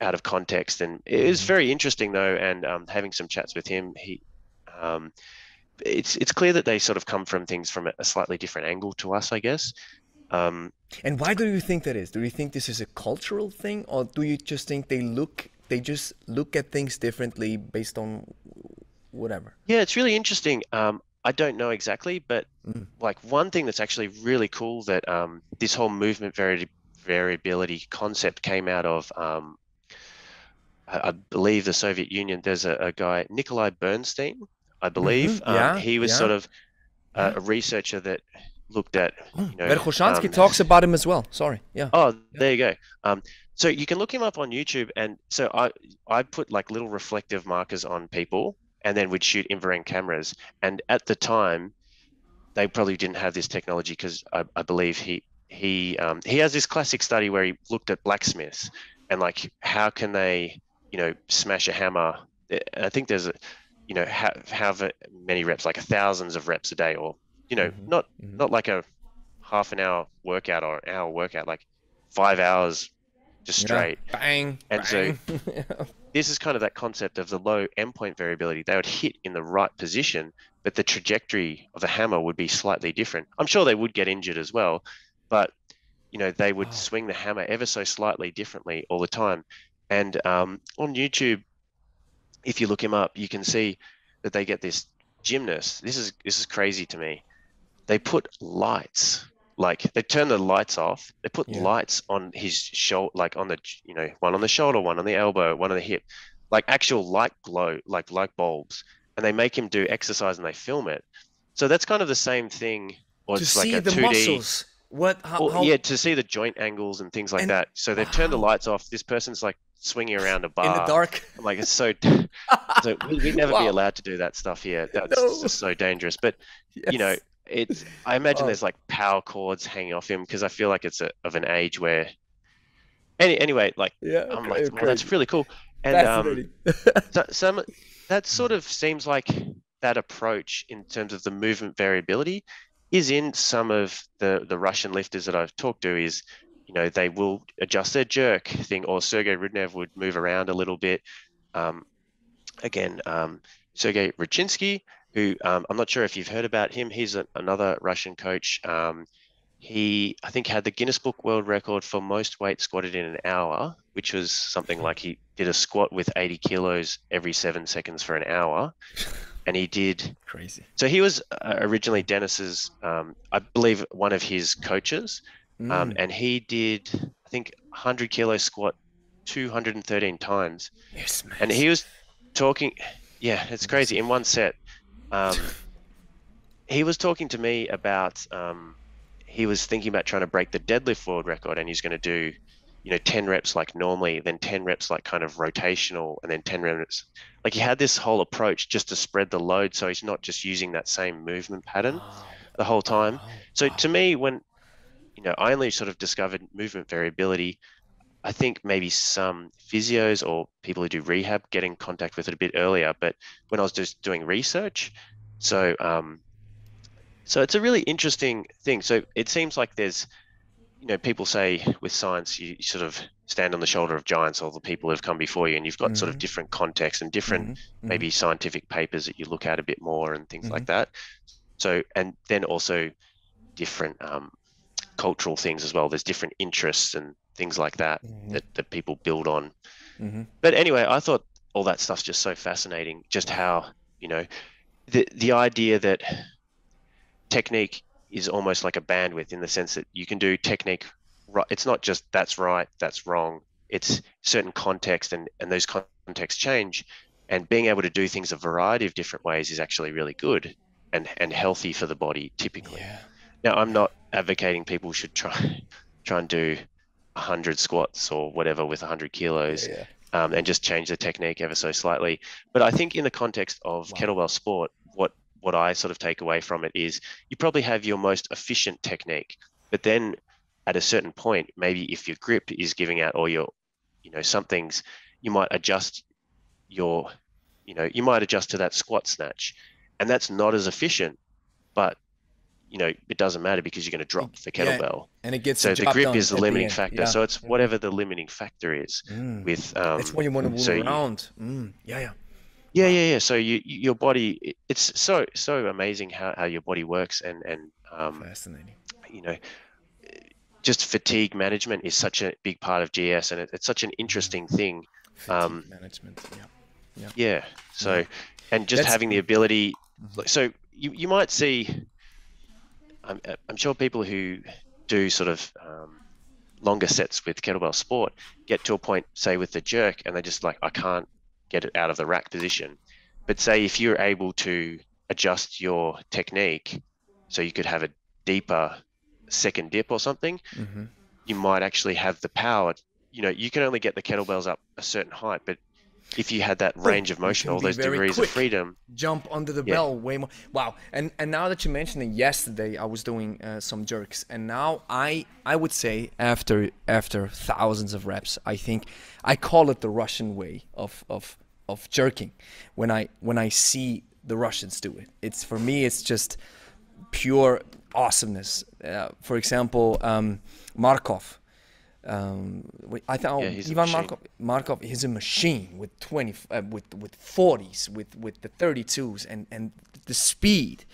out of context. And it was very interesting though. And um, having some chats with him, he, um, it's it's clear that they sort of come from things from a slightly different angle to us, I guess. Um, and why do you think that is? Do you think this is a cultural thing, or do you just think they look they just look at things differently based on whatever? Yeah, it's really interesting. Um, I don't know exactly, but mm. like one thing that's actually really cool that um, this whole movement vari variability concept came out of. Um, I, I believe the Soviet Union. There's a, a guy, Nikolai Bernstein. I believe mm-hmm. um, yeah, he was yeah. sort of uh, a researcher that looked at. You know, Verkhoshansky um, talks about him as well. Sorry, yeah. Oh, yeah. There you go. Um, so you can look him up on YouTube, and so I I put like little reflective markers on people, and then we'd shoot infrared cameras. And at the time, they probably didn't have this technology because I, I believe he he um, he has this classic study where he looked at blacksmiths and like how can they you know smash a hammer. I think there's a you know, have, have many reps, like thousands of reps a day, or, you know, mm-hmm. not, mm-hmm. not like a half an hour workout or an hour workout, like five hours just straight. Yeah. Bang. And bang. So this is kind of that concept of the low endpoint variability. They would hit in the right position, but the trajectory of the hammer would be slightly different. I'm sure they would get injured as well, but you know, they would oh. swing the hammer ever so slightly differently all the time. And, um, on YouTube, if you look him up, you can see that they get this gymnast. This is this is crazy to me. They put lights, like they turn the lights off. They put yeah. lights on his shoulder, like on the, you know, one on the shoulder, one on the elbow, one on the hip, like actual light glow, like light bulbs. And they make him do exercise and they film it. So that's kind of the same thing. Or to it's see like a the two D, muscles. What? How, or, how... Yeah, to see the joint angles and things like and... that. So they've turned the lights off. This person's like swinging around a bar in the dark. I'm like, it's so, so we'd never wow. be allowed to do that stuff here. That's no. just so dangerous. But yes. you know, it's, I imagine wow. there's like power cords hanging off him because I feel like it's a, of an age where any, anyway, like, yeah, I'm like, oh, that's really cool. And um, so, so that sort of seems like that approach in terms of the movement variability is in some of the, the Russian lifters that I've talked to is, you know, they will adjust their jerk thing, or Sergey Rudnev would move around a little bit. Um, again, um, Sergey Ruchinsky, who um, I'm not sure if you've heard about him. He's a, another Russian coach. Um, he, I think, had the Guinness Book World Record for most weight squatted in an hour, which was something like he did a squat with eighty kilos every seven seconds for an hour. And he did crazy. So he was originally Denis's, um, I believe, one of his coaches. Um, and he did, I think, one hundred kilo squat two hundred thirteen times. Yes, man. And he was talking, yeah, it's crazy, in one set. Um, he was talking to me about, um, he was thinking about trying to break the deadlift world record, and he's going to do, you know, ten reps like normally, then ten reps like kind of rotational, and then ten reps. Like he had this whole approach just to spread the load, so he's not just using that same movement pattern oh. the whole time. So oh. to me, when... You know, I only sort of discovered movement variability. I think maybe some physios or people who do rehab get in contact with it a bit earlier, but when I was just doing research, so um, so it's a really interesting thing. So it seems like there's, you know, people say with science, you sort of stand on the shoulder of giants or the people who've come before you, and you've got mm-hmm. sort of different contexts and different mm-hmm. maybe scientific papers that you look at a bit more and things mm-hmm. like that. So, and then also different, um, cultural things as well. There's different interests and things like that mm-hmm. that, that people build on. Mm-hmm. But anyway, I thought all that stuff's just so fascinating, just how, you know, the the idea that technique is almost like a bandwidth in the sense that you can do technique right. It's not just that's right, that's wrong. It's certain context, and, and those contexts change. And being able to do things a variety of different ways is actually really good and, and healthy for the body typically. Yeah. Now, I'm not advocating people should try try and do one hundred squats or whatever with one hundred kilos yeah, yeah. Um, and just change the technique ever so slightly. But I think in the context of wow. kettlebell sport, what what I sort of take away from it is you probably have your most efficient technique, but then at a certain point, maybe if your grip is giving out or your, you know, something's, you might adjust your, you know, you might adjust to that squat snatch, and that's not as efficient, but you know, it doesn't matter because you're going to drop the kettlebell. Yeah. And it gets so the grip is the limiting the factor. Yeah. So it's whatever the limiting factor is mm. with. Um, it's when you want to move so around. You, mm. Yeah, yeah. Yeah, yeah, yeah. So you, your body, it's so so amazing how, how your body works, and and um, fascinating. You know, just fatigue management is such a big part of G S, and it, it's such an interesting thing. Fatigue um, management. Yeah. Yeah. yeah. So, yeah. and just That's, having the ability. Mm-hmm. So you you might see. I'm, I'm sure people who do sort of um, longer sets with kettlebell sport get to a point, say with the jerk, and they're just like, I can't get it out of the rack position. But say if you're able to adjust your technique so you could have a deeper second dip or something, mm-hmm. you might actually have the power. You know, you can only get the kettlebells up a certain height, but if you had that range of motion, all those degrees quick, of freedom, jump under the yeah. bell way more. Wow! And and now that you mentioned it, yesterday I was doing uh, some jerks, and now I I would say after after thousands of reps, I think I call it the Russian way of of of jerking. When I when I see the Russians do it, it's for me it's just pure awesomeness. Uh, for example, um, Markov. Um, I thought yeah, Ivan Markov, Markov, he's a machine with twenty, uh, with with forties, with with the thirty-twos, and and the speed.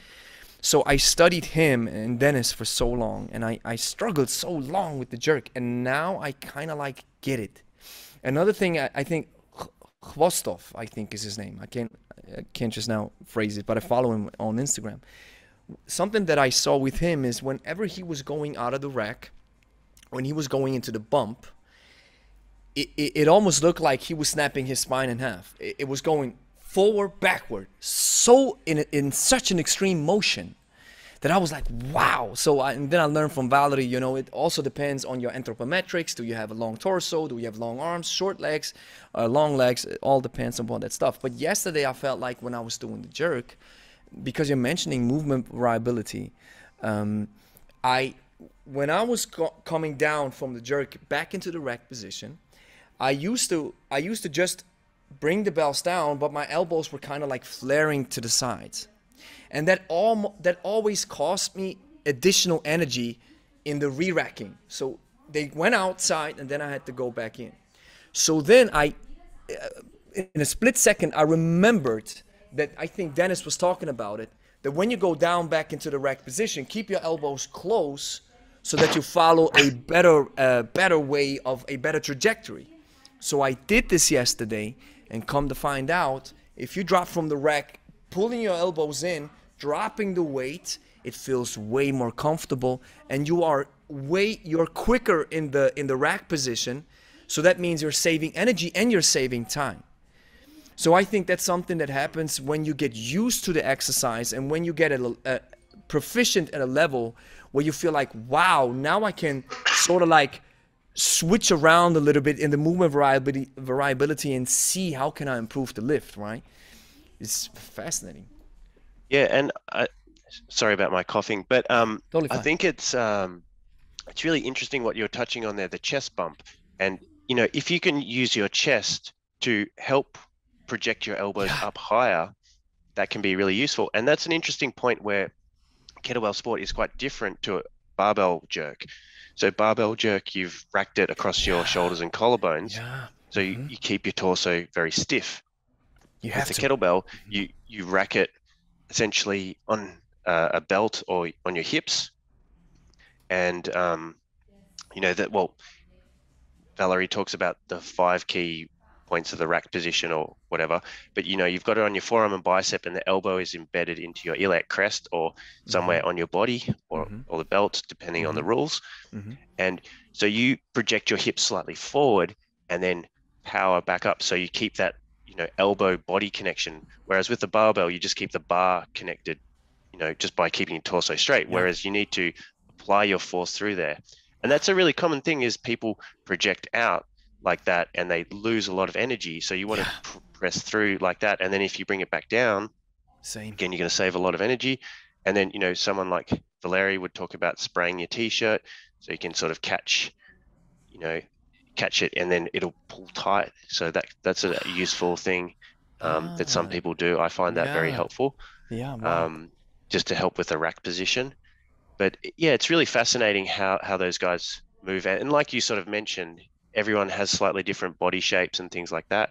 So I studied him and Denis for so long, and I I struggled so long with the jerk, and now I kind of like get it. Another thing I, I think Khvostov, I think is his name. I can't I can't just now phrase it, but I follow him on Instagram. Something that I saw with him is whenever he was going out of the rack, when he was going into the bump, it, it, it almost looked like he was snapping his spine in half. It, it was going forward, backward, so in, in such an extreme motion that I was like, wow. So I, and then I learned from Valeri, you know, it also depends on your anthropometrics. Do you have a long torso? Do you have long arms, short legs, uh, long legs? It all depends upon that stuff. But yesterday I felt like when I was doing the jerk, because you're mentioning movement variability, um, I... when I was co coming down from the jerk back into the rack position, I used to I used to just bring the bells down, but my elbows were kind of like flaring to the sides, and that all that always cost me additional energy in the re-racking. So they went outside, and then I had to go back in. So then I, in a split second, I remembered that I think Denis was talking about it. That when you go down back into the rack position, keep your elbows close so that you follow a better uh, better way of a better trajectory. So I did this yesterday, and come to find out, if you drop from the rack, pulling your elbows in, dropping the weight, it feels way more comfortable, and you are way you're quicker in the in the rack position. So that means you're saving energy and you're saving time. So I think that's something that happens when you get used to the exercise, and when you get a, a proficient at a level where you feel like, wow, now I can sort of like switch around a little bit in the movement variability, variability and see how can I improve the lift, right? It's fascinating. Yeah, and I, sorry about my coughing, but um, totally I think it's, um, it's really interesting what you're touching on there, the chest bump. And, you know, if you can use your chest to help project your elbows yeah. up higher, that can be really useful. And that's an interesting point where kettlebell sport is quite different to a barbell jerk. So barbell jerk, you've racked it across yeah. your shoulders and collarbones. Yeah. So you, mm-hmm. you keep your torso very stiff. You have With to. The kettlebell, mm-hmm. you, you rack it essentially on uh, a belt or on your hips. And, um, you know, that, well, Valeri talks about the five key points of the rack position or whatever, but you know, you've got it on your forearm and bicep, and the elbow is embedded into your iliac crest or somewhere mm-hmm. on your body or, mm-hmm. or the belt, depending mm-hmm. on the rules. Mm-hmm. And so you project your hips slightly forward and then power back up. So you keep that, you know, elbow body connection. Whereas with the barbell, you just keep the bar connected, you know, just by keeping your torso straight. Yeah. Whereas you need to apply your force through there. And that's a really common thing is people project out like that and they lose a lot of energy, so you want yeah. to pr press through like that, and then if you bring it back down Same. Again, you're going to save a lot of energy. And then, you know, someone like Valeri would talk about spraying your t-shirt so you can sort of catch, you know, catch it, and then it'll pull tight. So that that's a useful thing um, ah, that some people do. I find that yeah. very helpful. Yeah. Um, just to help with the rack position. But yeah, it's really fascinating how, how those guys move. And like you sort of mentioned, everyone has slightly different body shapes and things like that.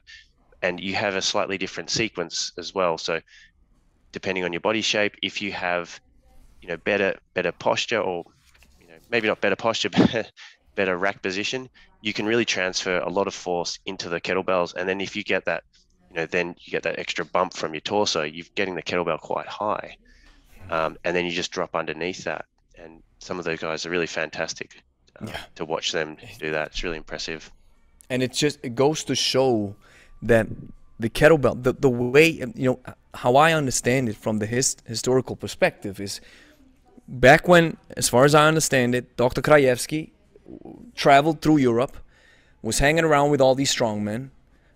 And you have a slightly different sequence as well. So depending on your body shape, if you have, you know, better, better posture, or, you know, maybe not better posture, but better rack position, you can really transfer a lot of force into the kettlebells. And then if you get that, you know, then you get that extra bump from your torso, you're getting the kettlebell quite high. Um, and then you just drop underneath that. And some of those guys are really fantastic uh, yeah. to watch them do that. It's really impressive. And it just, it goes to show that the kettlebell, the, the way, you know, how I understand it from the his, historical perspective is back when, as far as I understand it, Doctor Krajewski traveled through Europe, was hanging around with all these strongmen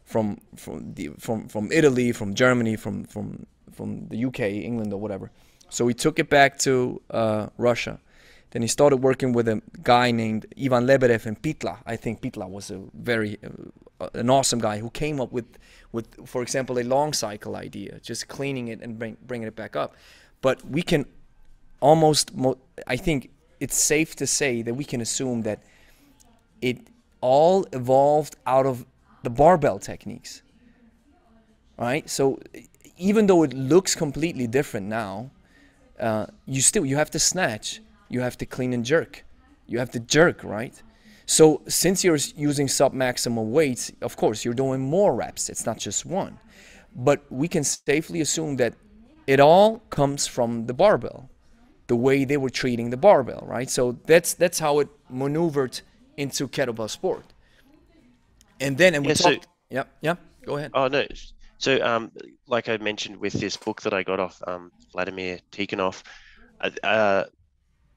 from from the, from from Italy, from Germany, from from from the U K, England, or whatever. So he took it back to uh, Russia. Then he started working with a guy named Ivan Lebedev in Pitla. I think Pitla was a very, uh, an awesome guy who came up with, with, for example, a long cycle idea, just cleaning it and bring, bringing it back up. But we can almost, mo I think it's safe to say that we can assume that it all evolved out of the barbell techniques, right? So even though it looks completely different now, uh, you still, you have to snatch. You have to clean and jerk. You have to jerk, right? So since you're using sub-maximal weights, of course, you're doing more reps. It's not just one. But we can safely assume that it all comes from the barbell, the way they were treating the barbell, right? So that's that's how it maneuvered into kettlebell sport. And then, and we yeah, talked, so, yeah, yeah, go ahead. Oh, no. So um, like I mentioned with this book that I got off um, Vladimir Tikhonov, uh,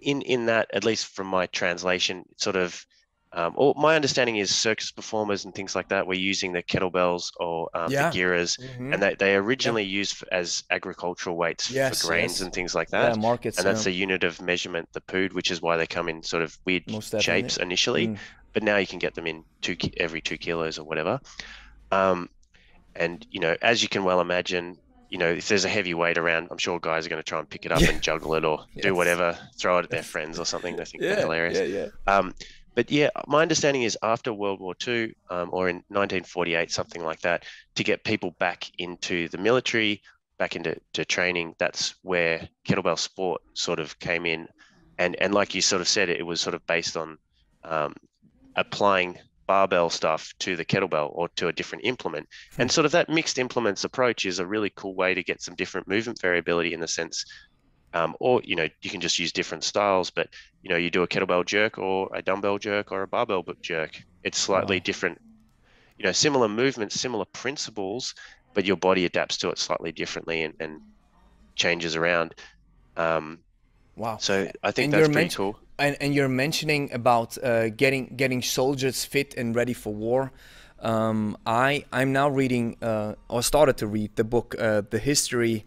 In, in that, at least from my translation, sort of, um, or my understanding is circus performers and things like that were using the kettlebells or um, yeah. the giras, mm-hmm. and they, they originally yeah. used for, as agricultural weights yes, for grains yes. and things like that. Yeah, markets, and that's yeah. a unit of measurement, the pood, which is why they come in sort of weird shapes initially, mm. but now you can get them in two every two kilos or whatever. Um, and, you know, as you can well imagine, you know, if there's a heavy weight around, I'm sure guys are going to try and pick it up yeah. and juggle it or yes. do whatever, throw it at their friends or something. They think yeah, they're hilarious. Yeah, yeah. Um, but yeah, my understanding is after World War Two um, or in nineteen forty-eight, something like that, to get people back into the military, back into to training, that's where kettlebell sport sort of came in. And, and like you sort of said, it was sort of based on um, applying barbell stuff to the kettlebell or to a different implement, and sort of that mixed implements approach is a really cool way to get some different movement variability in the sense um, or, you know, you can just use different styles, but, you know, you do a kettlebell jerk or a dumbbell jerk or a barbell jerk. It's slightly wow. different, you know, similar movements, similar principles, but your body adapts to it slightly differently and, and changes around. Um, wow. So I think and that's pretty cool. And, and you're mentioning about uh, getting getting soldiers fit and ready for war. Um, I I'm now reading uh, or started to read the book, uh, the history,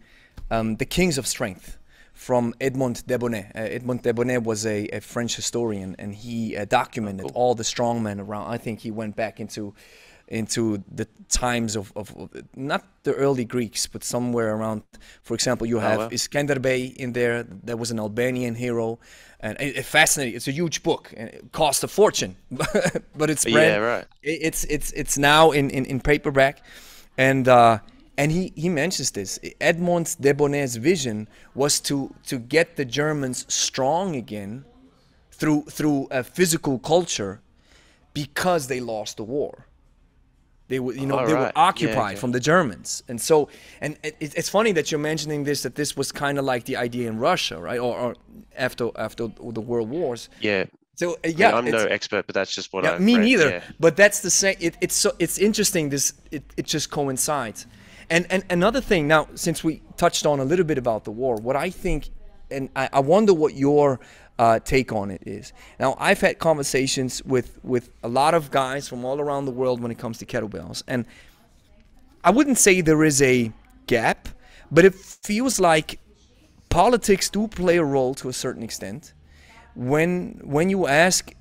um, the Kings of Strength, from Edmond Debonnet. Uh, Edmond Debonnet was a, a French historian, and he uh, documented oh, cool. all the strongmen around. I think he went back into into the times of, of, of not the early Greeks, but somewhere around. For example, you have oh, wow. Iskander Bey in there. There was an Albanian hero. And it, it fascinating. It's a huge book, and it cost a fortune, but it's brand, yeah, right. It, it's it's it's now in, in, in paperback, and uh, and he, he mentions this. Edmond Debonnet's vision was to to get the Germans strong again through through a physical culture, because they lost the war. They were, you know, oh, they right. were occupied yeah, yeah. from the Germans, and so, and it, it's funny that you're mentioning this. That this was kind of like the idea in Russia, right, or, or after after the World Wars. Yeah. So uh, yeah, I mean, I'm no expert, but that's just what yeah, I. Me read, neither. Yeah. But that's the same. It, it's so it's interesting. This it it just coincides, and and another thing. Now, since we touched on a little bit about the war, what I think, and I, I wonder what your Uh, take on it is. Now, I've had conversations with with a lot of guys from all around the world when it comes to kettlebells, and I wouldn't say there is a gap, But it feels like politics do play a role to a certain extent. When, when you ask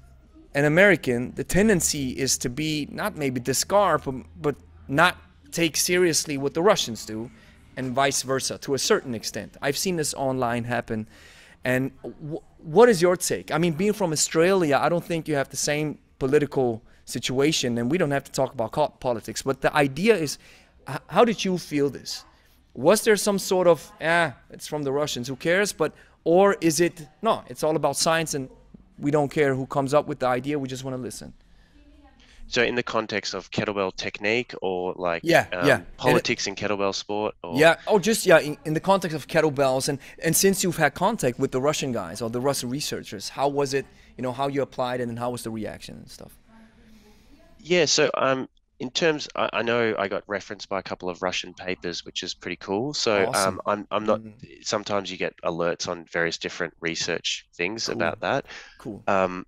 an American, the tendency is to be not maybe discard, but, but not take seriously what the Russians do, and vice versa to a certain extent. I've seen this online happen. And w what is your take? I mean, being from Australia, I don't think you have the same political situation, and we don't have to talk about politics, but the idea is, how did you feel this? Was there some sort of, ah, it's from the Russians, who cares? But, or is it, no, it's all about science and we don't care who comes up with the idea, we just want to listen. So in the context of kettlebell technique, or like yeah, um, yeah. politics and, it, in kettlebell sport? Or? Yeah, oh, just yeah, in, in the context of kettlebells. And, and since you've had contact with the Russian guys or the Russian researchers, how was it, you know, how you applied it and how was the reaction and stuff? Yeah, so um, in terms, I, I know I got referenced by a couple of Russian papers, which is pretty cool. So awesome. um, I'm, I'm not, mm. sometimes you get alerts on various different research things cool. about that. Cool. Um,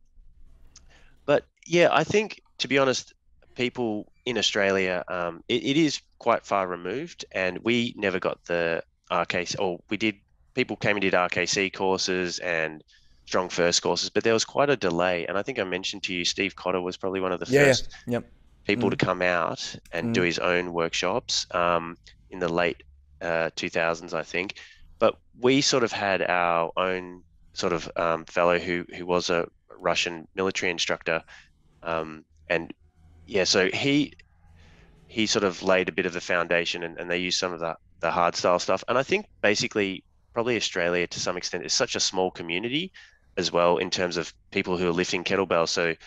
but yeah, I think, to be honest, people in Australia, um, it, it is quite far removed, and we never got the R K C, or we did, people came and did R K C courses and Strong First courses, but there was quite a delay. And I think I mentioned to you, Steve Cotter was probably one of the yeah, first yeah. Yep. people mm. to come out and mm. do his own workshops um, in the late uh, two thousands, I think. But we sort of had our own sort of um, fellow who, who was a Russian military instructor, um, and yeah, so he he sort of laid a bit of the foundation, and, and they used some of the, the hard style stuff. And I think basically probably Australia to some extent is such a small community as well in terms of people who are lifting kettlebells. So it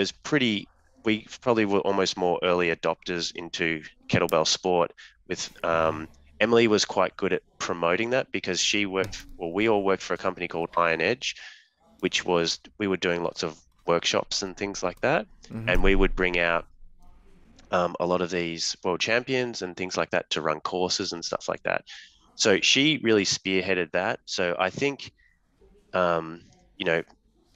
was pretty, we probably were almost more early adopters into kettlebell sport with, um, Emily was quite good at promoting that because she worked, well, we all worked for a company called Iron Edge, which was, we were doing lots of workshops and things like that. Mm-hmm. And we would bring out um, a lot of these world champions and things like that to run courses and stuff like that. So she really spearheaded that. So I think, um, you know,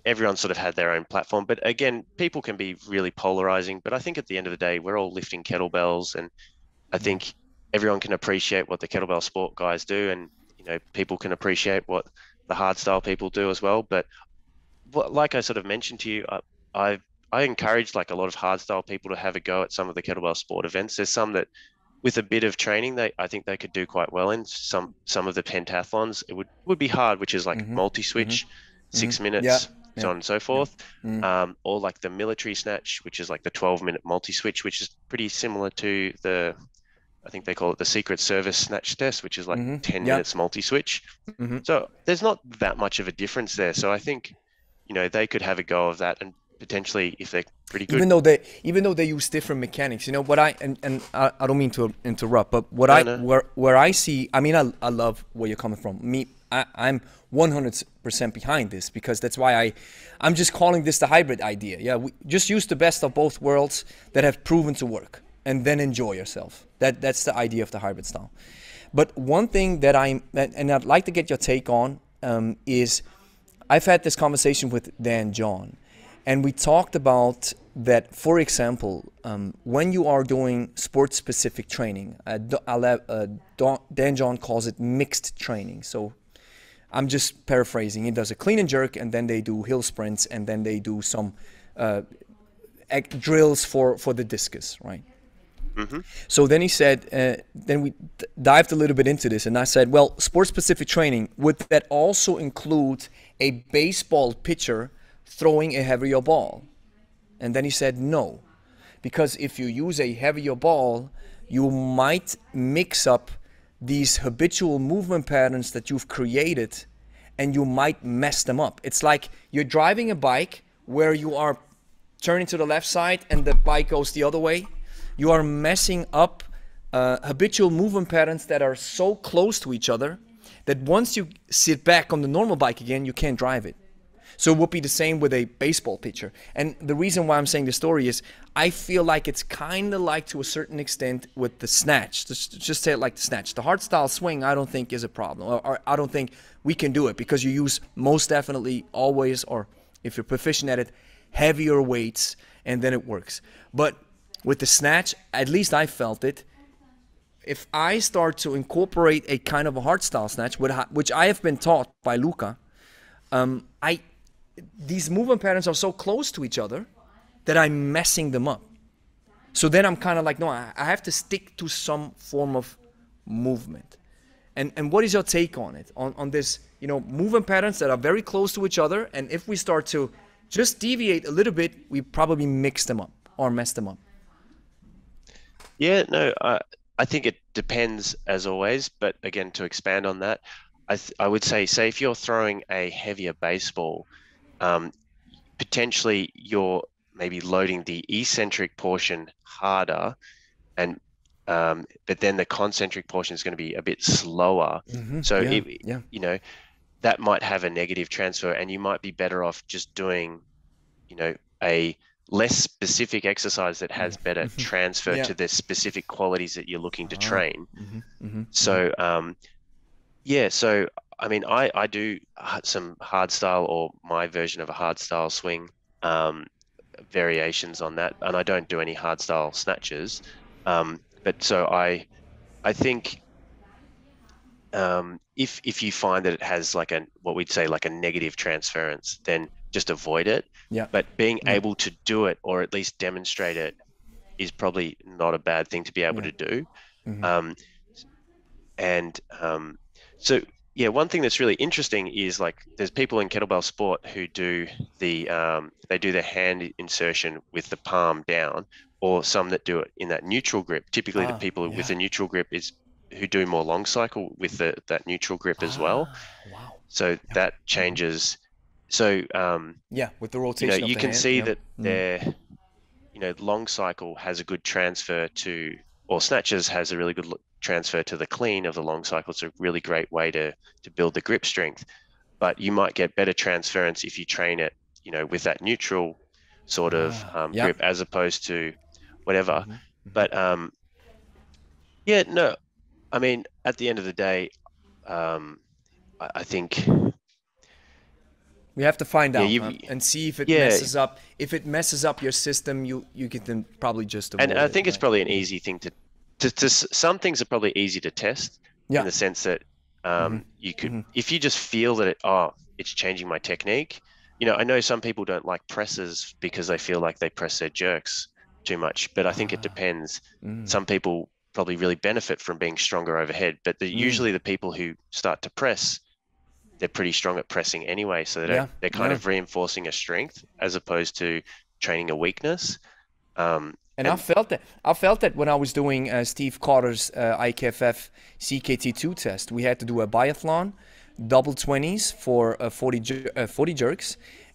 everyone sort of had their own platform, but again, people can be really polarizing, but I think at the end of the day, we're all lifting kettlebells, and I think everyone can appreciate what the kettlebell sport guys do. And, you know, people can appreciate what the hard style people do as well. But like I sort of mentioned to you, I, I I encourage like a lot of hardstyle people to have a go at some of the kettlebell sport events. There's some that, with a bit of training, they I think they could do quite well in some some of the pentathlons. It would would be hard, which is like mm-hmm. multi-switch, mm-hmm. six mm-hmm. minutes, yeah. Yeah. so on and so forth, yeah. mm-hmm. um, or like the military snatch, which is like the twelve-minute multi-switch, which is pretty similar to the, I think they call it the Secret Service snatch test, which is like mm-hmm. ten yeah. minutes multi-switch. Mm-hmm. So there's not that much of a difference there. So I think, you know, they could have a go of that, and potentially if they're pretty good. Even though they, even though they use different mechanics, you know, what I, and, and I, I don't mean to interrupt, but what no, I, no. where where I see, I mean, I, I love where you're coming from. Me, I, I'm one hundred percent behind this, because that's why I, I'm just calling this the hybrid idea. Yeah, we just use the best of both worlds that have proven to work, and then enjoy yourself. That that's the idea of the hybrid style. But one thing that I'm, and I'd like to get your take on, um, is, I've had this conversation with Dan John, and we talked about that, for example, um, when you are doing sport-specific training, uh, uh, Dan John calls it mixed training. So I'm just paraphrasing. He does a clean and jerk, and then they do hill sprints, and then they do some uh, drills for, for the discus, right? Mm-hmm. So then he said, uh, then we dived a little bit into this, and I said, well, sport-specific training, would that also include a baseball pitcher throwing a heavier ball? And then he said no, because if you use a heavier ball, you might mix up these habitual movement patterns that you've created, and you might mess them up. It's like you're driving a bike where you are turning to the left side and the bike goes the other way. You are messing up uh, habitual movement patterns that are so close to each other that once you sit back on the normal bike again, you can't drive it. So it would be the same with a baseball pitcher. And the reason why I'm saying this story is, I feel like it's kind of like, to a certain extent, with the snatch. Just, just say it like the snatch. The hard style swing, I don't think is a problem. Or, or I don't think we can do it, because you use most definitely always, or if you're proficient at it, heavier weights, and then it works. But with the snatch, at least I felt it, if I start to incorporate a kind of a hardstyle snatch, which I have been taught by Luca, um, I these movement patterns are so close to each other that I'm messing them up. So then I'm kind of like, no, I have to stick to some form of movement. And and what is your take on it? On on this, you know, movement patterns that are very close to each other, and if we start to just deviate a little bit, we probably mix them up or mess them up. Yeah, no, I I think it depends as always. But again, to expand on that, I th I would say, say if you're throwing a heavier baseball, um, potentially you're maybe loading the eccentric portion harder, and um, but then the concentric portion is going to be a bit slower. Mm-hmm. So yeah, it, yeah. you know, that might have a negative transfer, and you might be better off just doing, you know, a less specific exercise that has better mm-hmm. transfer yeah. to the specific qualities that you're looking to train. Mm-hmm. Mm-hmm. So um, yeah, so I mean, I I do some hard style, or my version of a hard style swing, um, variations on that, and I don't do any hard style snatches. Um, but so I, I think um, if if you find that it has like a what we'd say like a negative transference, then just avoid it. Yeah. But being yeah. able to do it, or at least demonstrate it, is probably not a bad thing to be able yeah. to do. Mm-hmm. Um, and um, so yeah, one thing that's really interesting is like there's people in kettlebell sport who do the um, they do the hand insertion with the palm down, or some that do it in that neutral grip. Typically, ah, the people yeah. with the neutral grip is who do more long cycle with the, that neutral grip ah, as well. Wow! So yep. that changes. So um, yeah, with the rotation, you know, you can hand, see yep. that mm. their, you know, long cycle has a good transfer to, or snatches has a really good transfer to the clean of the long cycle. It's a really great way to to build the grip strength, but you might get better transference if you train it, you know, with that neutral sort of um, yep. grip as opposed to whatever. Mm-hmm. But um, yeah, no, I mean, at the end of the day, um, I, I think we have to find yeah, out you, huh? and see if it yeah. messes up. If it messes up your system, you you can then probably just avoid. And I think it, it's right? probably an easy thing to. To, to, some things are probably easy to test yeah. in the sense that um, mm-hmm. you could, mm-hmm. if you just feel that it, oh, it's changing my technique. You know, I know some people don't like presses because they feel like they press their jerks too much, but I think ah. it depends. Mm. Some people probably really benefit from being stronger overhead, but the, mm. usually the people who start to press, they're pretty strong at pressing anyway. So they don't, yeah. they're kind yeah. of reinforcing a strength as opposed to training a weakness. Um, And, and I felt that. I felt that when I was doing uh, Steve Cotter's uh, I K F F C K T two test, we had to do a biathlon, double twenties for uh, forty jerks,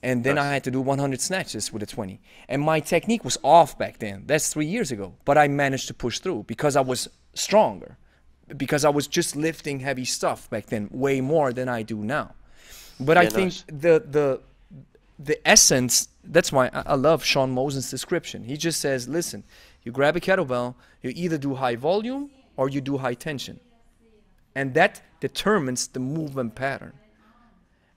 and then nice. I had to do one hundred snatches with a twenty. And my technique was off back then. That's three years ago. But I managed to push through because I was stronger, because I was just lifting heavy stuff back then, way more than I do now. But yeah, I think nice. the the. The essence, that's why I love Sean Mosen's description. He just says, listen, you grab a kettlebell, you either do high volume or you do high tension. And that determines the movement pattern.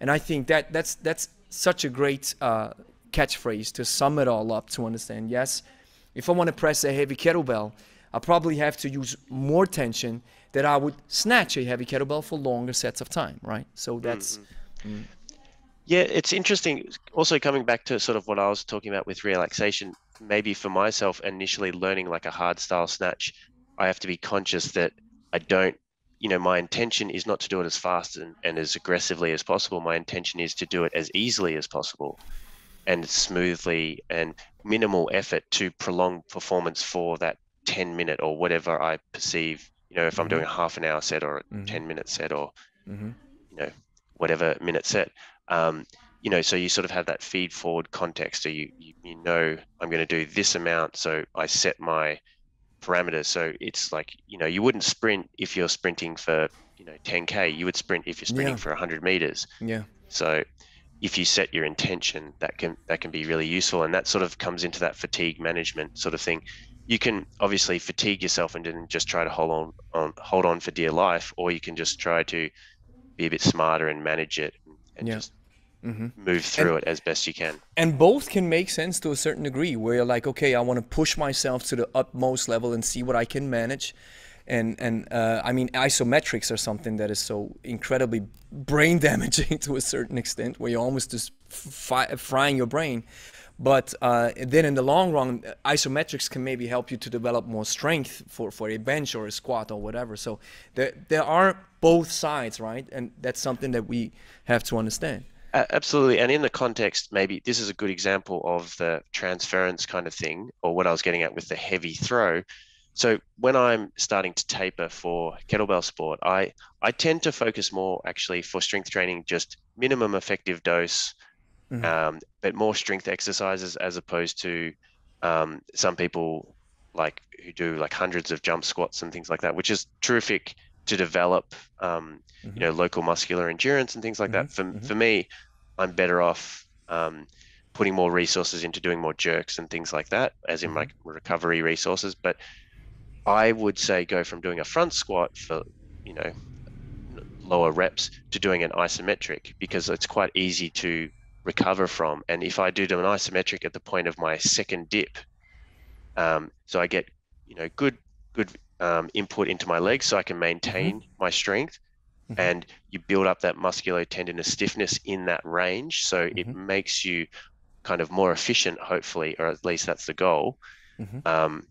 And I think that that's, that's such a great uh, catchphrase to sum it all up, to understand, yes, if I want to press a heavy kettlebell, I probably have to use more tension than I would snatch a heavy kettlebell for longer sets of time, right? So that's... Mm-hmm. mm. Yeah, it's interesting. Also, coming back to sort of what I was talking about with relaxation, maybe for myself, initially learning like a hard style snatch, I have to be conscious that I don't, you know, my intention is not to do it as fast and, and as aggressively as possible. My intention is to do it as easily as possible and smoothly and minimal effort to prolong performance for that ten minute or whatever I perceive, you know, if I'm doing a half an hour set or a mm-hmm. ten minute set or, mm-hmm. you know, whatever minute set. Um, you know, so you sort of have that feed forward context. So you, you, you know, I'm going to do this amount. So I set my parameters. So it's like, you know, you wouldn't sprint if you're sprinting for, you know, ten K, you would sprint if you're sprinting yeah. for a hundred meters. Yeah. So if you set your intention, that can, that can be really useful. And that sort of comes into that fatigue management sort of thing. You can obviously fatigue yourself and then just try to hold on, on, hold on for dear life, or you can just try to be a bit smarter and manage it. And yeah. just mm-hmm. move through and, it as best you can. And both can make sense to a certain degree, where you're like, okay, I want to push myself to the utmost level and see what I can manage. and and uh, I mean, isometrics are something that is so incredibly brain damaging to a certain extent, where you're almost just fi frying your brain. But uh, then in the long run, isometrics can maybe help you to develop more strength for, for a bench or a squat or whatever. So there, there are both sides, right? And that's something that we have to understand. Uh, absolutely. And in the context, maybe this is a good example of the transference kind of thing, or what I was getting at with the heavy throw. So when I'm starting to taper for kettlebell sport, I, I tend to focus more actually for strength training, just minimum effective dose, Mm-hmm. um, but more strength exercises, as opposed to um, some people like who do like hundreds of jump squats and things like that, which is terrific to develop, um, mm-hmm. you know, local muscular endurance and things like mm-hmm. that. For, mm-hmm. for me, I'm better off um, putting more resources into doing more jerks and things like that, as in mm-hmm. my recovery resources. But I would say go from doing a front squat for, you know, lower reps to doing an isometric, because it's quite easy to recover from. And if I do an isometric at the point of my second dip, um, so I get, you know, good, good um, input into my legs, so I can maintain mm-hmm. my strength, mm-hmm. and you build up that musculotendinous stiffness in that range. So mm-hmm. it makes you kind of more efficient, hopefully, or at least that's the goal. Mm-hmm. um,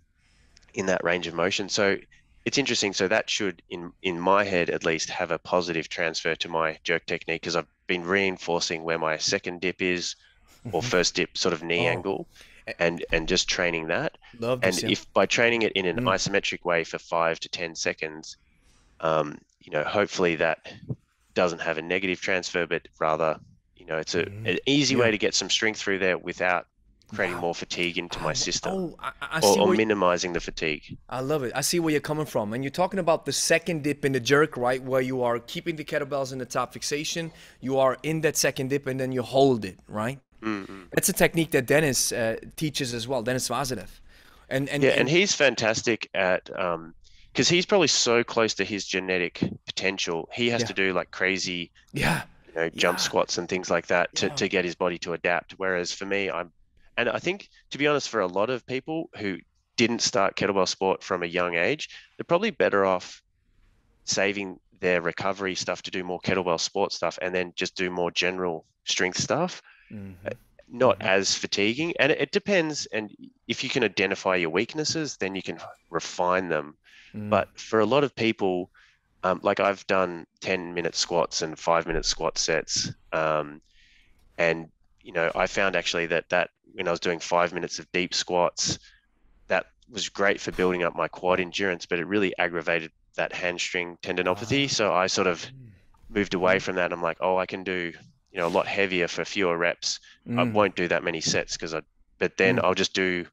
in that range of motion. So it's interesting. So that should, in in my head at least, have a positive transfer to my jerk technique, because I've been reinforcing where my second dip is, or first dip sort of knee oh. angle, and and just training that. Love this, and yeah. if by training it in an mm. isometric way for five to ten seconds, um, you know, hopefully that doesn't have a negative transfer, but rather, you know, it's a, mm. an easy yeah. way to get some strength through there without creating wow. more fatigue into my system, oh, I, I or, or minimizing the fatigue. I love it. I see where you're coming from. And you're talking about the second dip in the jerk, right? Where you are keeping the kettlebells in the top fixation, you are in that second dip, and then you hold it, right? Mm-hmm. That's a technique that Denis uh, teaches as well, Denis Vasilev. And, and, yeah, and, and he's fantastic at, um, because he's probably so close to his genetic potential. He has yeah. to do like crazy yeah. you know, jump yeah. squats and things like that to, yeah. to get his body to adapt. Whereas for me, I'm And I think, to be honest, for a lot of people who didn't start kettlebell sport from a young age, they're probably better off saving their recovery stuff to do more kettlebell sport stuff, and then just do more general strength stuff, mm-hmm. not mm-hmm. as fatiguing. And it depends. And if you can identify your weaknesses, then you can refine them. Mm. But for a lot of people, um, like I've done ten minute squats and five minute squat sets. Um, and, you know, I found actually that that, when I was doing five minutes of deep squats, that was great for building up my quad endurance, but it really aggravated that hamstring tendinopathy. Wow. So I sort of moved away from that. I'm like, oh, I can do, you know, a lot heavier for fewer reps. Mm. I won't do that many sets, because I, but then mm. I'll just do,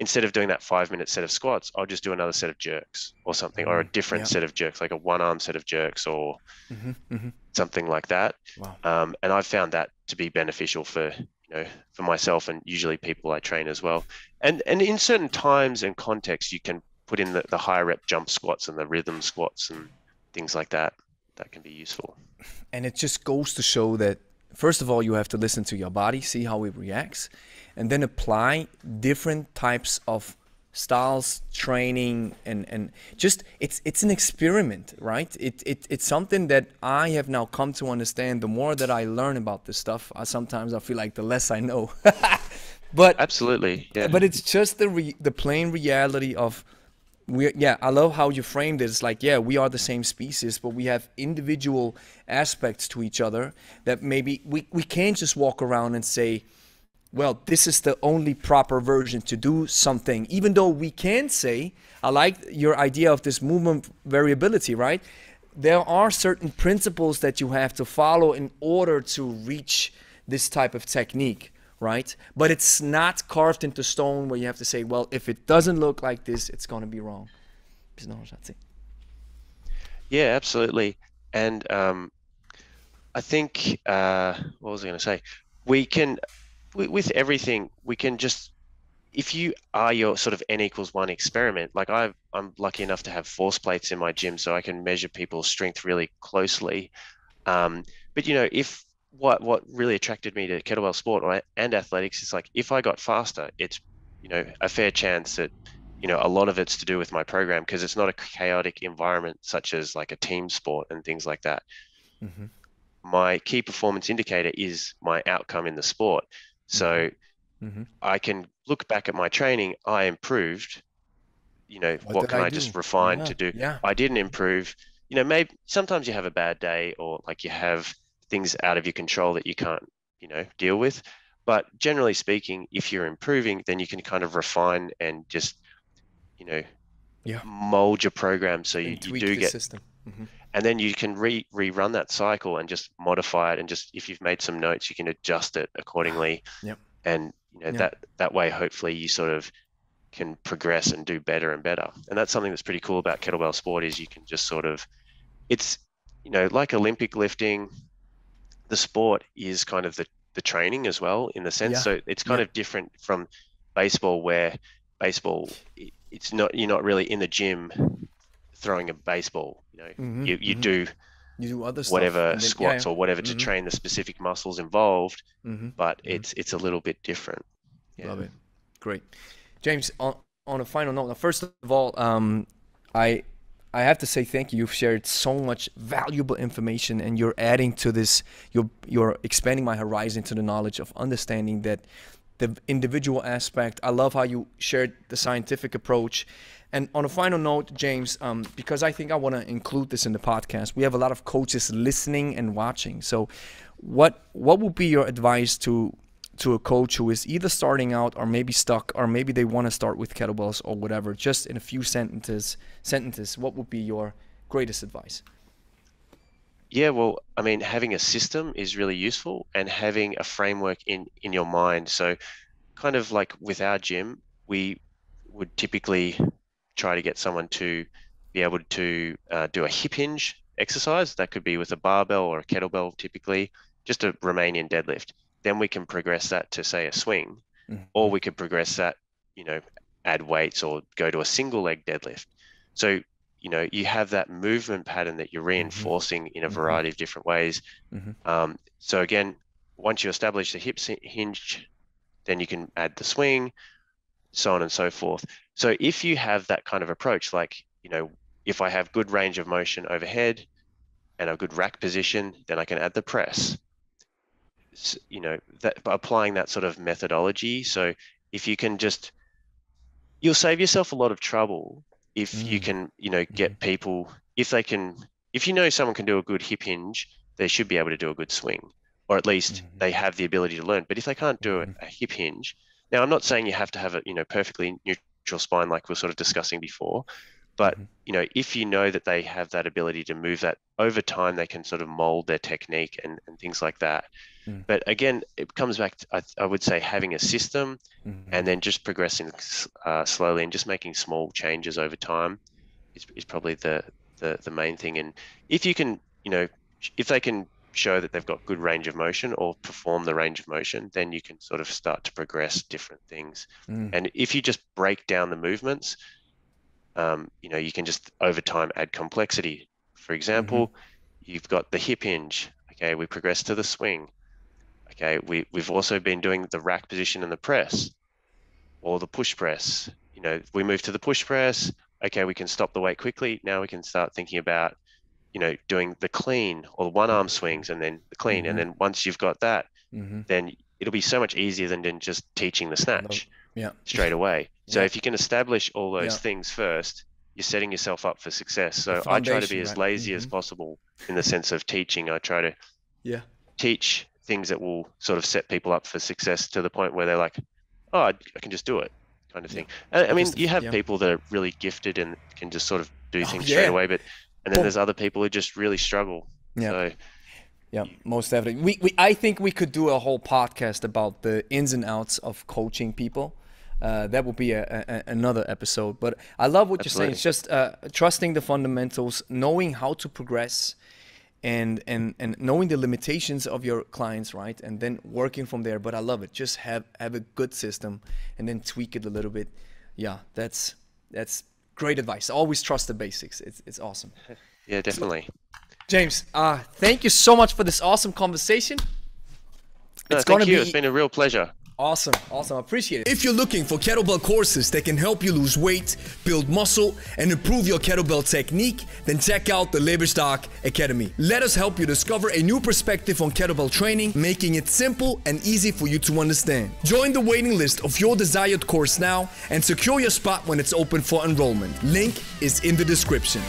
instead of doing that five minute set of squats, I'll just do another set of jerks or something, mm. or a different yeah. set of jerks, like a one arm set of jerks, or mm-hmm. Mm-hmm. something like that. Wow. Um, and I found that to be beneficial for, you know, for myself, and usually people I train as well. And and in certain times and contexts, you can put in the, the higher rep jump squats and the rhythm squats and things like that. That can be useful. And it just goes to show that, first of all, you have to listen to your body, see how it reacts, and then apply different types of styles, training, and and just it's it's an experiment, right? It, it it's something that I have now come to understand. The more that I learn about this stuff, I sometimes I feel like the less I know. But absolutely, yeah. But it's just the re, the plain reality of we. Yeah, I love how you framed it. It's like, yeah, we are the same species, but we have individual aspects to each other that maybe we we can't just walk around and say, well, this is the only proper version to do something, even though we can say, I like your idea of this movement variability, right? There are certain principles that you have to follow in order to reach this type of technique, right? But it's not carved into stone where you have to say, well, if it doesn't look like this, it's going to be wrong. Yeah, absolutely. And um, I think, uh, what was I going to say? We can... With everything, we can just, if you are your sort of N equals one experiment, like I've, I'm lucky enough to have force plates in my gym, so I can measure people's strength really closely. Um, but, you know, if what, what really attracted me to kettlebell sport or, and athletics is like, if I got faster, it's, you know, a fair chance that, you know, a lot of it's to do with my program because it's not a chaotic environment such as like a team sport and things like that. Mm-hmm. My key performance indicator is my outcome in the sport. So mm-hmm. I can look back at my training. I improved, you know, what, what can I, I just refine yeah. to do? Yeah. I didn't improve. You know, maybe sometimes you have a bad day or like you have things out of your control that you can't, you know, deal with. But generally speaking, if you're improving, then you can kind of refine and just, you know, yeah. mold your program. So you, you do get system. Mm-hmm. And then you can re rerun that cycle and just modify it. And just, if you've made some notes, you can adjust it accordingly. Yep. And you know, yep. that, that way, hopefully you sort of can progress and do better and better. And that's something that's pretty cool about kettlebell sport is you can just sort of, it's, you know, like Olympic lifting, the sport is kind of the, the training as well in the sense. Yeah. So it's kind yeah. of different from baseball where baseball, it's not, you're not really in the gym throwing a baseball, you know, mm-hmm, you, you mm-hmm. do you do other whatever then, squats yeah, yeah. or whatever to mm-hmm. train the specific muscles involved, mm-hmm. but mm-hmm. it's it's a little bit different. Yeah. Love it, great, James. On on a final note, now, first of all, um, I I have to say thank you. You've shared so much valuable information, and you're adding to this. You're you're expanding my horizon to the knowledge of understanding that the individual aspect. I love how you shared the scientific approach. And on a final note, James, um, because I think I want to include this in the podcast, we have a lot of coaches listening and watching. So what what would be your advice to to a coach who is either starting out or maybe stuck or maybe they want to start with kettlebells or whatever, just in a few sentences, sentences, what would be your greatest advice? Yeah, well, I mean, having a system is really useful and having a framework in, in your mind. So kind of like with our gym, we would typically try to get someone to be able to uh, do a hip hinge exercise. That could be with a barbell or a kettlebell, typically just a Romanian deadlift. Then we can progress that to say a swing, mm-hmm. or we could progress that, you know, add weights or go to a single leg deadlift. So, you know, you have that movement pattern that you're reinforcing mm-hmm. in a variety mm-hmm. of different ways. Mm-hmm. Um, so again, once you establish the hip hinge, then you can add the swing, so on and so forth. So if you have that kind of approach, like, you know, if I have good range of motion overhead and a good rack position, then I can add the press, so, you know, that by applying that sort of methodology. So if you can just, you'll save yourself a lot of trouble if mm. you can, you know, get mm. people, if they can, if you know someone can do a good hip hinge, they should be able to do a good swing, or at least mm. they have the ability to learn. But if they can't do a, a hip hinge, now, I'm not saying you have to have a, you know, perfectly neutral spine like we were sort of discussing before, but, mm-hmm. you know, if you know that they have that ability to move that over time, they can sort of mold their technique and, and things like that. Mm. But again, it comes back to, I, I would say, having a system mm-hmm. and then just progressing uh, slowly and just making small changes over time is, is probably the, the, the main thing. And if you can, you know, if they can show that they've got good range of motion or perform the range of motion, then you can sort of start to progress different things. Mm. And if you just break down the movements, um, you know, you can just over time add complexity. For example, mm-hmm. you've got the hip hinge. Okay, we progress to the swing. Okay, we, we've also been doing the rack position and the press or the push press. You know, we move to the push press. Okay, we can stop the weight quickly. Now we can start thinking about, you know, doing the clean or one arm swings and then the clean. Mm-hmm. And then once you've got that, mm-hmm. then it'll be so much easier than, than just teaching the snatch yeah. straight away. Yeah. So if you can establish all those yeah. things first, you're setting yourself up for success. So I try to be as lazy right? mm-hmm. as possible in the sense of teaching. I try to yeah. teach things that will sort of set people up for success to the point where they're like, oh, I can just do it kind of thing. Yeah. And, I mean, you have yeah. people that are really gifted and can just sort of do things oh, yeah. straight away, but and then there's other people who just really struggle. Yeah, so. yeah, most definitely. We, we, I think we could do a whole podcast about the ins and outs of coaching people. Uh, that would be a, a, another episode. But I love what Absolutely. You're saying. It's just uh, trusting the fundamentals, knowing how to progress, and and and knowing the limitations of your clients, right? And then working from there. But I love it. Just have have a good system, and then tweak it a little bit. Yeah, that's that's. Great advice. Always trust the basics. It's, it's awesome. Yeah, definitely. James, uh, thank you so much for this awesome conversation. No, it's thank you. Be... It's been a real pleasure. Awesome, awesome, I appreciate it. If you're looking for kettlebell courses that can help you lose weight, build muscle, and improve your kettlebell technique, then check out the Lebe Stark Academy. Let us help you discover a new perspective on kettlebell training, making it simple and easy for you to understand. Join the waiting list of your desired course now and secure your spot when it's open for enrollment. Link is in the description.